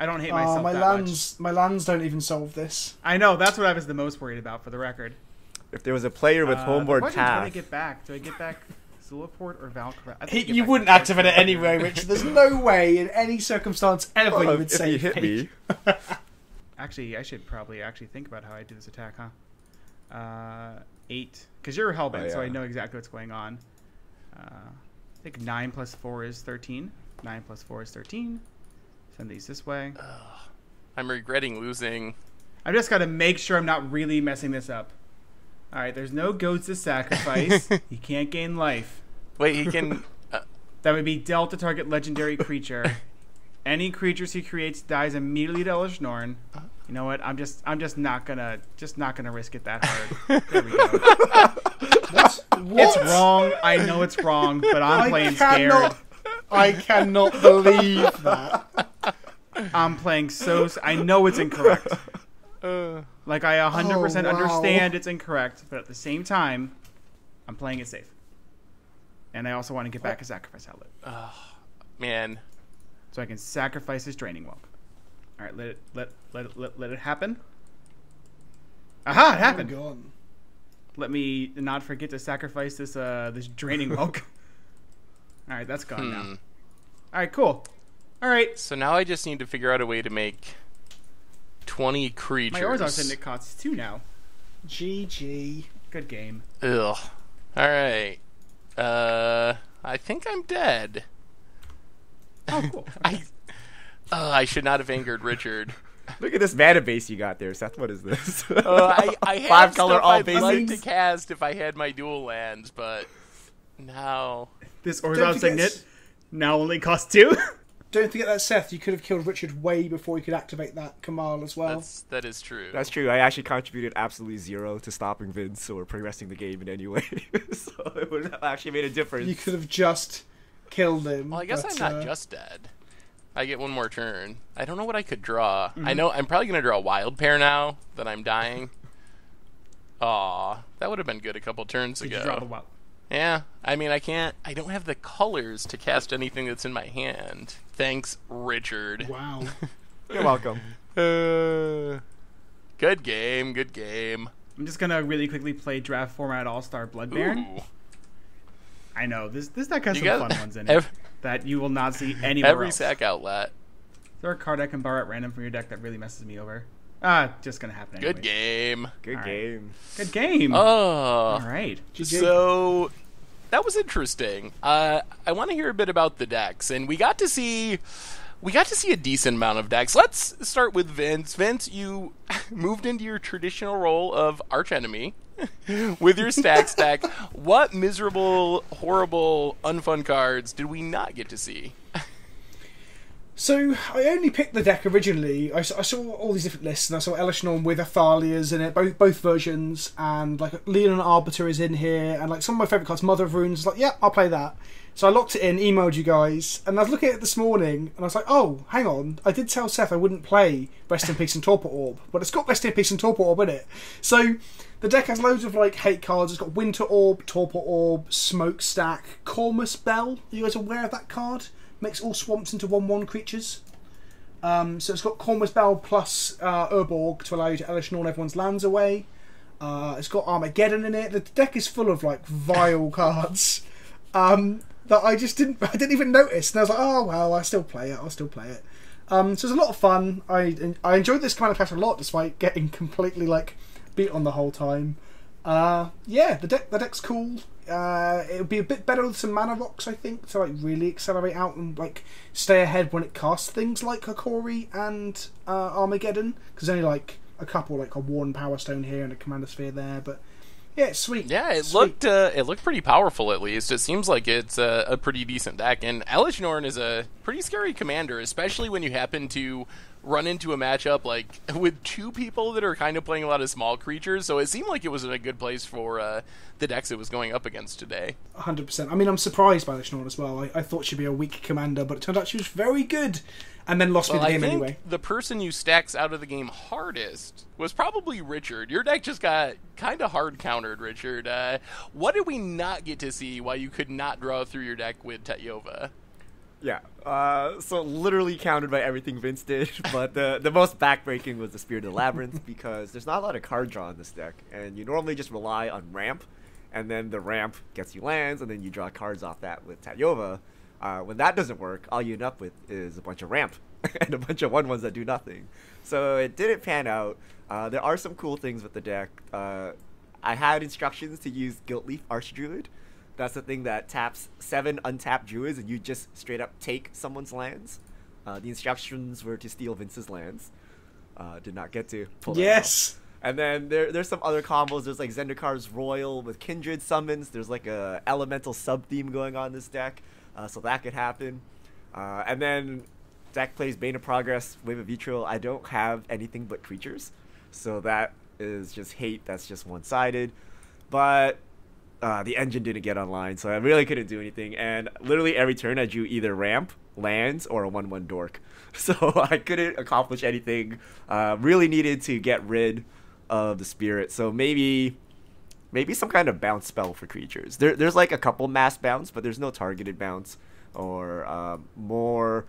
I don't hate myself uh, my that lands, much. My lands don't even solve this. I know. That's what I was the most worried about, for the record. If there was a player with uh, Homeward Path. What do I get back? Do I get back Zulaport or Valkyra? He, you wouldn't activate it anyway, Rich. There's no way in any circumstance ever well, you would say you hit me. Actually, I should probably actually think about how I do this attack, huh? Uh, eight. Because you're hellbent, oh, yeah. so I know exactly what's going on. Uh, I think nine plus four is thirteen. Nine plus four is thirteen. Send these this way. Ugh. I'm regretting losing. I've just got to make sure I'm not really messing this up. All right, there's no goats to sacrifice. He can't gain life. Wait, he can... Uh... That would be dealt to target legendary creature. Any creatures he creates dies immediately to Elesh Norn. You know what? I'm just I'm just not gonna just not gonna risk it that hard. There we go. What? What? It's wrong. I know it's wrong, but I'm I playing cannot, scared. I cannot believe that. I'm playing so. I know it's incorrect. Uh, like I one hundred percent oh, wow. understand it's incorrect, but at the same time, I'm playing it safe. And I also want to get back a sacrifice outlet. Oh, man. So I can sacrifice his Draining Whelk. All right, let it let let it, let, let it happen. Aha! It happened. Oh, God. Let me not forget to sacrifice this uh this Draining Whelk. All right, that's gone hmm. now. All right, cool. All right. So now I just need to figure out a way to make twenty creatures. My Orzhov said it costs two now. G G. Good game. Ugh. All right. Uh, I think I'm dead. Oh, cool. I, uh, I should not have angered Richard. Look at this mana base you got there, Seth. What is this? uh, I, I have Five color all bases. I'd like to cast if I had my dual lands, but now this Orzhov Signet now only costs two. Don't forget that, Seth. You could have killed Richard way before you could activate that Kamal as well. That's, that is true. That's true. I actually contributed absolutely zero to stopping Vince or progressing the game in any way, so it would have actually made a difference. You could have just. Killed him. Well, I guess but, I'm not uh, just dead. I get one more turn. I don't know what I could draw. Mm-hmm. I know I'm probably going to draw a Wild Pair now that I'm dying. Aw, that would have been good a couple turns Did ago. You draw the wild Yeah, I mean, I can't... I don't have the colors to cast anything that's in my hand. Thanks, Richard. Wow. You're welcome. Uh, good game, good game. I'm just going to really quickly play Draft Format All-Star Blood Baron. Ooh. I know, this this deck has you some got, fun ones in it every, that you will not see anywhere every else. Every sack outlet. Is there a card I can borrow at random from your deck that really messes me over? Ah, just going to happen anyway. Good game. Good right. game. Good game. Oh. All right. G G. So, that was interesting. Uh, I want to hear a bit about the decks. And we got to see... We got to see a decent amount of decks. Let's start with Vince. Vince, you moved into your traditional role of archenemy with your stack stack. What miserable, horrible, unfun cards did we not get to see? So I only picked the deck originally. I, I saw all these different lists, and I saw Elesh Norn with Athalia's in it, both both versions, and like Leonin Arbiter is in here, and like some of my favourite cards, Mother of Runes. Like, yeah, I'll play that. So I locked it in, emailed you guys, and I was looking at it this morning, and I was like, oh, hang on, I did tell Seth I wouldn't play Rest in Peace and Torpor Orb, but it's got Rest in Peace and Torpor Orb in it. So the deck has loads of like hate cards. It's got Winter Orb, Torpor Orb, Smokestack, Kormus Bell. Are you guys aware of that card? Makes all swamps into one one creatures. Um, so it's got Kormus Bell plus uh, Urborg to allow you to Elesh Norn everyone's lands away. Uh, it's got Armageddon in it. The deck is full of like vile cards. Um... That I just didn't, I didn't even notice, and I was like, "Oh well, I still play it. I'll still play it." Um, so it was a lot of fun. I I enjoyed this Commander Clash a lot, despite getting completely like beat on the whole time. Uh, yeah, the deck the deck's cool. Uh, it would be a bit better with some mana rocks, I think, to like really accelerate out and like stay ahead when it casts things like Hokori and uh, Armageddon, because only like a couple, like a Worn Power Stone here and a Commander Sphere there, but. Yeah, it's sweet. Yeah, it sweet. looked uh, it looked pretty powerful. At least it seems like it's a, a pretty decent deck. And Elesh Norn is a pretty scary commander, especially when you happen to run into a matchup like with two people that are kind of playing a lot of small creatures. So it seemed like it was in a good place for uh, the decks it was going up against today. one hundred percent. I mean, I'm surprised by Elesh Norn as well. I, I thought she'd be a weak commander, but it turned out she was very good. And then lost well, me the game I think anyway. The person who stacks out of the game hardest was probably Richard. Your deck just got kind of hard countered, Richard. Uh, what did we not get to see? Why you could not draw through your deck with Tatyova? Yeah, uh, so literally countered by everything Vince did. But the the most backbreaking was the Spirit of the Labyrinth because there's not a lot of card draw in this deck, and you normally just rely on ramp, and then the ramp gets you lands, and then you draw cards off that with Tatyova. Uh, when that doesn't work, all you end up with is a bunch of ramp and a bunch of one ones that do nothing. So it didn't pan out. Uh, there are some cool things with the deck. Uh, I had instructions to use Guiltleaf Archdruid. That's the thing that taps seven untapped druids and you just straight up take someone's lands. Uh, the instructions were to steal Vince's lands. Uh, did not get to pull that Yes! Out. And then there, there's some other combos. There's like Zendikar's Royal with Kindred Summons. There's like a elemental sub-theme going on in this deck. Uh, so that could happen. Uh, and then deck plays Bane of Progress, Wave of Vitriol. I don't have anything but creatures. So that is just hate. That's just one-sided. But uh, the engine didn't get online, so I really couldn't do anything. And literally every turn I drew either ramp, lands, or a one one dork. So I couldn't accomplish anything. Uh, really needed to get rid of the spirit. So maybe... Maybe some kind of bounce spell for creatures. There, there's like a couple mass bounce, but there's no targeted bounce or uh, more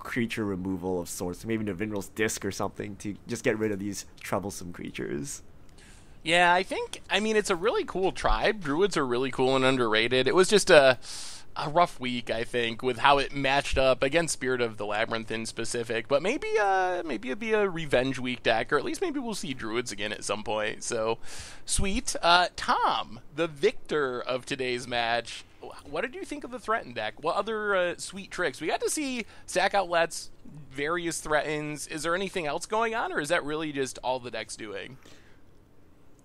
creature removal of sorts. Maybe Navinral's Disc or something to just get rid of these troublesome creatures. Yeah, I think, I mean, it's a really cool tribe. Druids are really cool and underrated. It was just a... a rough week, I think, with how it matched up against Spirit of the Labyrinth in specific, but maybe uh, maybe it'll be a revenge week deck, or at least maybe we'll see Druids again at some point, so sweet. Uh, Tom, the victor of today's match, what did you think of the Threaten deck? What other uh, sweet tricks? We got to see stack outlets, various Threatens. Is there anything else going on, or is that really just all the deck's doing?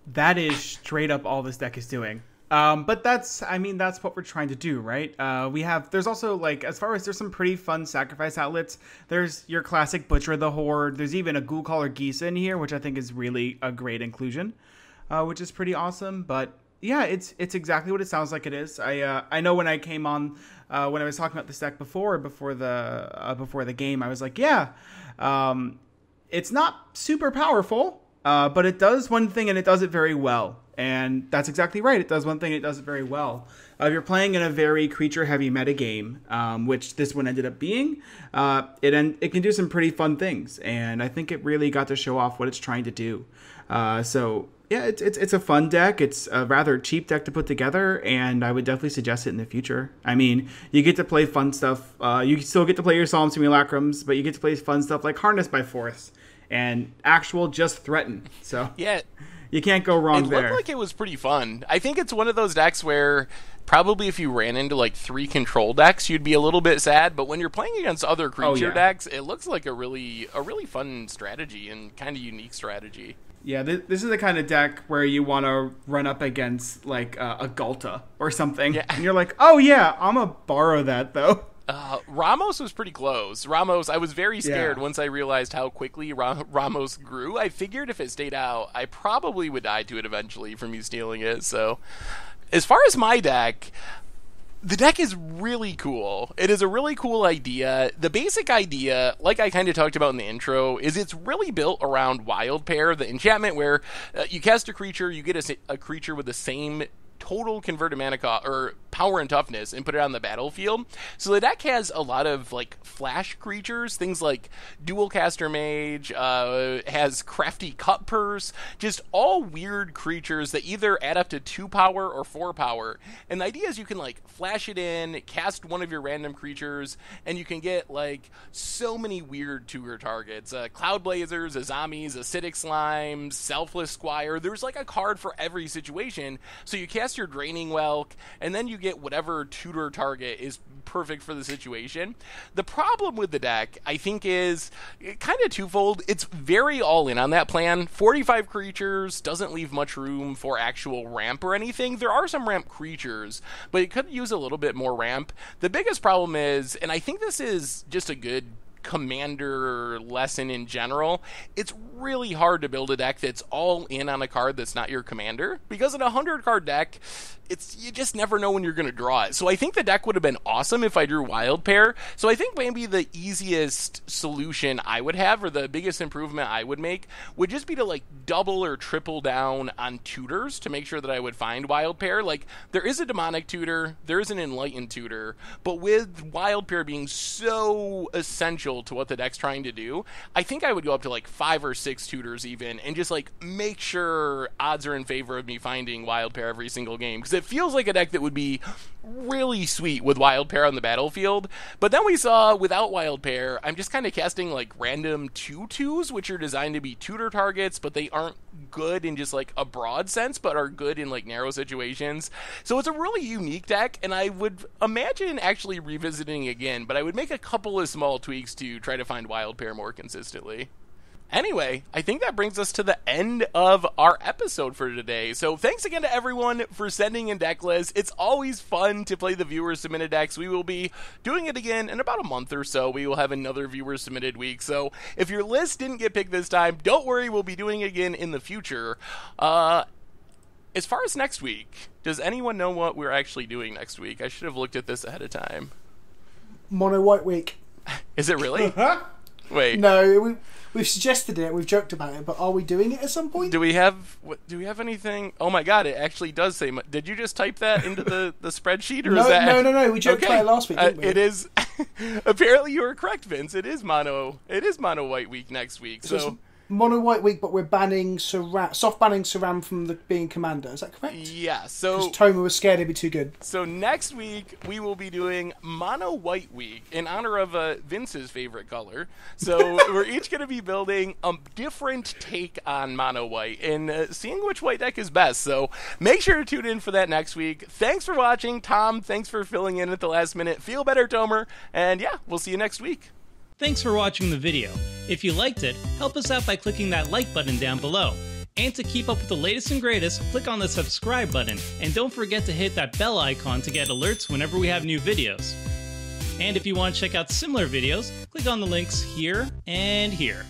That is straight up all this deck is doing. Um, but that's, I mean, that's what we're trying to do, right? Uh, we have, there's also like, as far as there's some pretty fun sacrifice outlets, there's your classic Butcher of the Horde. There's even a Ghoul Caller Geesa in here, which I think is really a great inclusion, uh, which is pretty awesome. But yeah, it's, it's exactly what it sounds like it is. I, uh, I know when I came on, uh, when I was talking about this deck before, before the, uh, before the game, I was like, yeah, um, it's not super powerful, uh, but it does one thing and it does it very well. And that's exactly right. It does one thing, it does it very well. Uh, if you're playing in a very creature-heavy metagame, um, which this one ended up being, uh, it, en it can do some pretty fun things. And I think it really got to show off what it's trying to do. Uh, so, yeah, it's, it's, it's a fun deck. It's a rather cheap deck to put together, and I would definitely suggest it in the future. I mean, you get to play fun stuff. Uh, you still get to play your Solemn Simulacrums, but you get to play fun stuff like Harness by Force and actual Just Threaten. So, yeah. You can't go wrong there. It looked like it was pretty fun. I think it's one of those decks where probably if you ran into like three control decks, you'd be a little bit sad. But when you're playing against other creature oh, yeah. decks, it looks like a really a really fun strategy and kind of unique strategy. Yeah, th this is the kind of deck where you want to run up against like uh, a Galta or something. Yeah. And you're like, oh yeah, I'm going to borrow that though. Uh, Ramos was pretty close. Ramos, I was very scared yeah. once I realized how quickly Ra Ramos grew. I figured if it stayed out, I probably would die to it eventually from you stealing it. So as far as my deck, the deck is really cool. It is a really cool idea. The basic idea, like I kind of talked about in the intro, is it's really built around Wild Pair, the enchantment where uh, you cast a creature, you get a, a creature with the same total converted mana cost or power and toughness and put it on the battlefield. So the deck has a lot of like flash creatures, things like Dual Caster Mage, uh, has Crafty Cuppers, just all weird creatures that either add up to two power or four power. And the idea is you can like flash it in, cast one of your random creatures, and you can get like so many weird tour targets. Uh, Cloud Blazers, Azamis, Acidic Slimes, Selfless Squire. There's like a card for every situation. So you cast your Draining Whelk, and then you get whatever tutor target is perfect for the situation. The problem with the deck, I think, is kind of twofold. It's very all in on that plan. forty-five creatures doesn't leave much room for actual ramp or anything. There are some ramp creatures, but it could use a little bit more ramp. The biggest problem is, and I think this is just a good commander lesson in general, it's really hard to build a deck that's all in on a card that's not your commander, because in a hundred card deck, it's you just never know when you're going to draw it. So I think the deck would have been awesome if I drew Wild Pair. So I think maybe the easiest solution I would have, or the biggest improvement I would make, would just be to like double or triple down on tutors to make sure that I would find Wild Pair. Like, there is a Demonic Tutor, there is an Enlightened Tutor, but with Wild Pair being so essential to what the deck's trying to do, I think I would go up to like five or six tutors even, and just like make sure odds are in favor of me finding Wild Pair every single game, because it feels like a deck that would be really sweet with Wild Pair on the battlefield. But then we saw without Wild Pair, I'm just kind of casting like random two twos, which are designed to be tutor targets, but they aren't good in just like a broad sense, but are good in like narrow situations. So it's a really unique deck, and I would imagine actually revisiting again, but I would make a couple of small tweaks to to try to find Wild Pair more consistently. Anyway, I think that brings us to the end of our episode for today. So thanks again to everyone for sending in deck lists. It's always fun to play the viewer submitted decks. We will be doing it again in about a month or so. We will have another viewer submitted week. So if your list didn't get picked this time, don't worry, we'll be doing it again in the future. Uh, as far as next week, does anyone know what we're actually doing next week? I should have looked at this ahead of time. Mono White Week. Is it really? Wait. No, we, we've suggested it. We've joked about it, but are we doing it at some point? Do we have? What, do we have anything? Oh my God! It actually does say. Did you just type that into the the spreadsheet, or no, is that? No, no, no. We joked okay. about it last week. Didn't we? Uh, it is. Apparently, you were correct, Vince. It is mono. It is Mono White Week next week. So. so Mono White Week, but we're banning Saram, soft banning Saram from the, being commander. Is that correct? Yeah. So because Toma was scared it'd be too good. So next week we will be doing Mono White Week in honor of uh, Vince's favorite color. So we're each going to be building a different take on Mono White and uh, seeing which white deck is best. So make sure to tune in for that next week. Thanks for watching, Tom. Thanks for filling in at the last minute. Feel better, Tomer. And yeah, we'll see you next week. Thanks for watching the video. If you liked it, help us out by clicking that like button down below. And to keep up with the latest and greatest, click on the subscribe button, and don't forget to hit that bell icon to get alerts whenever we have new videos. And if you want to check out similar videos, click on the links here and here.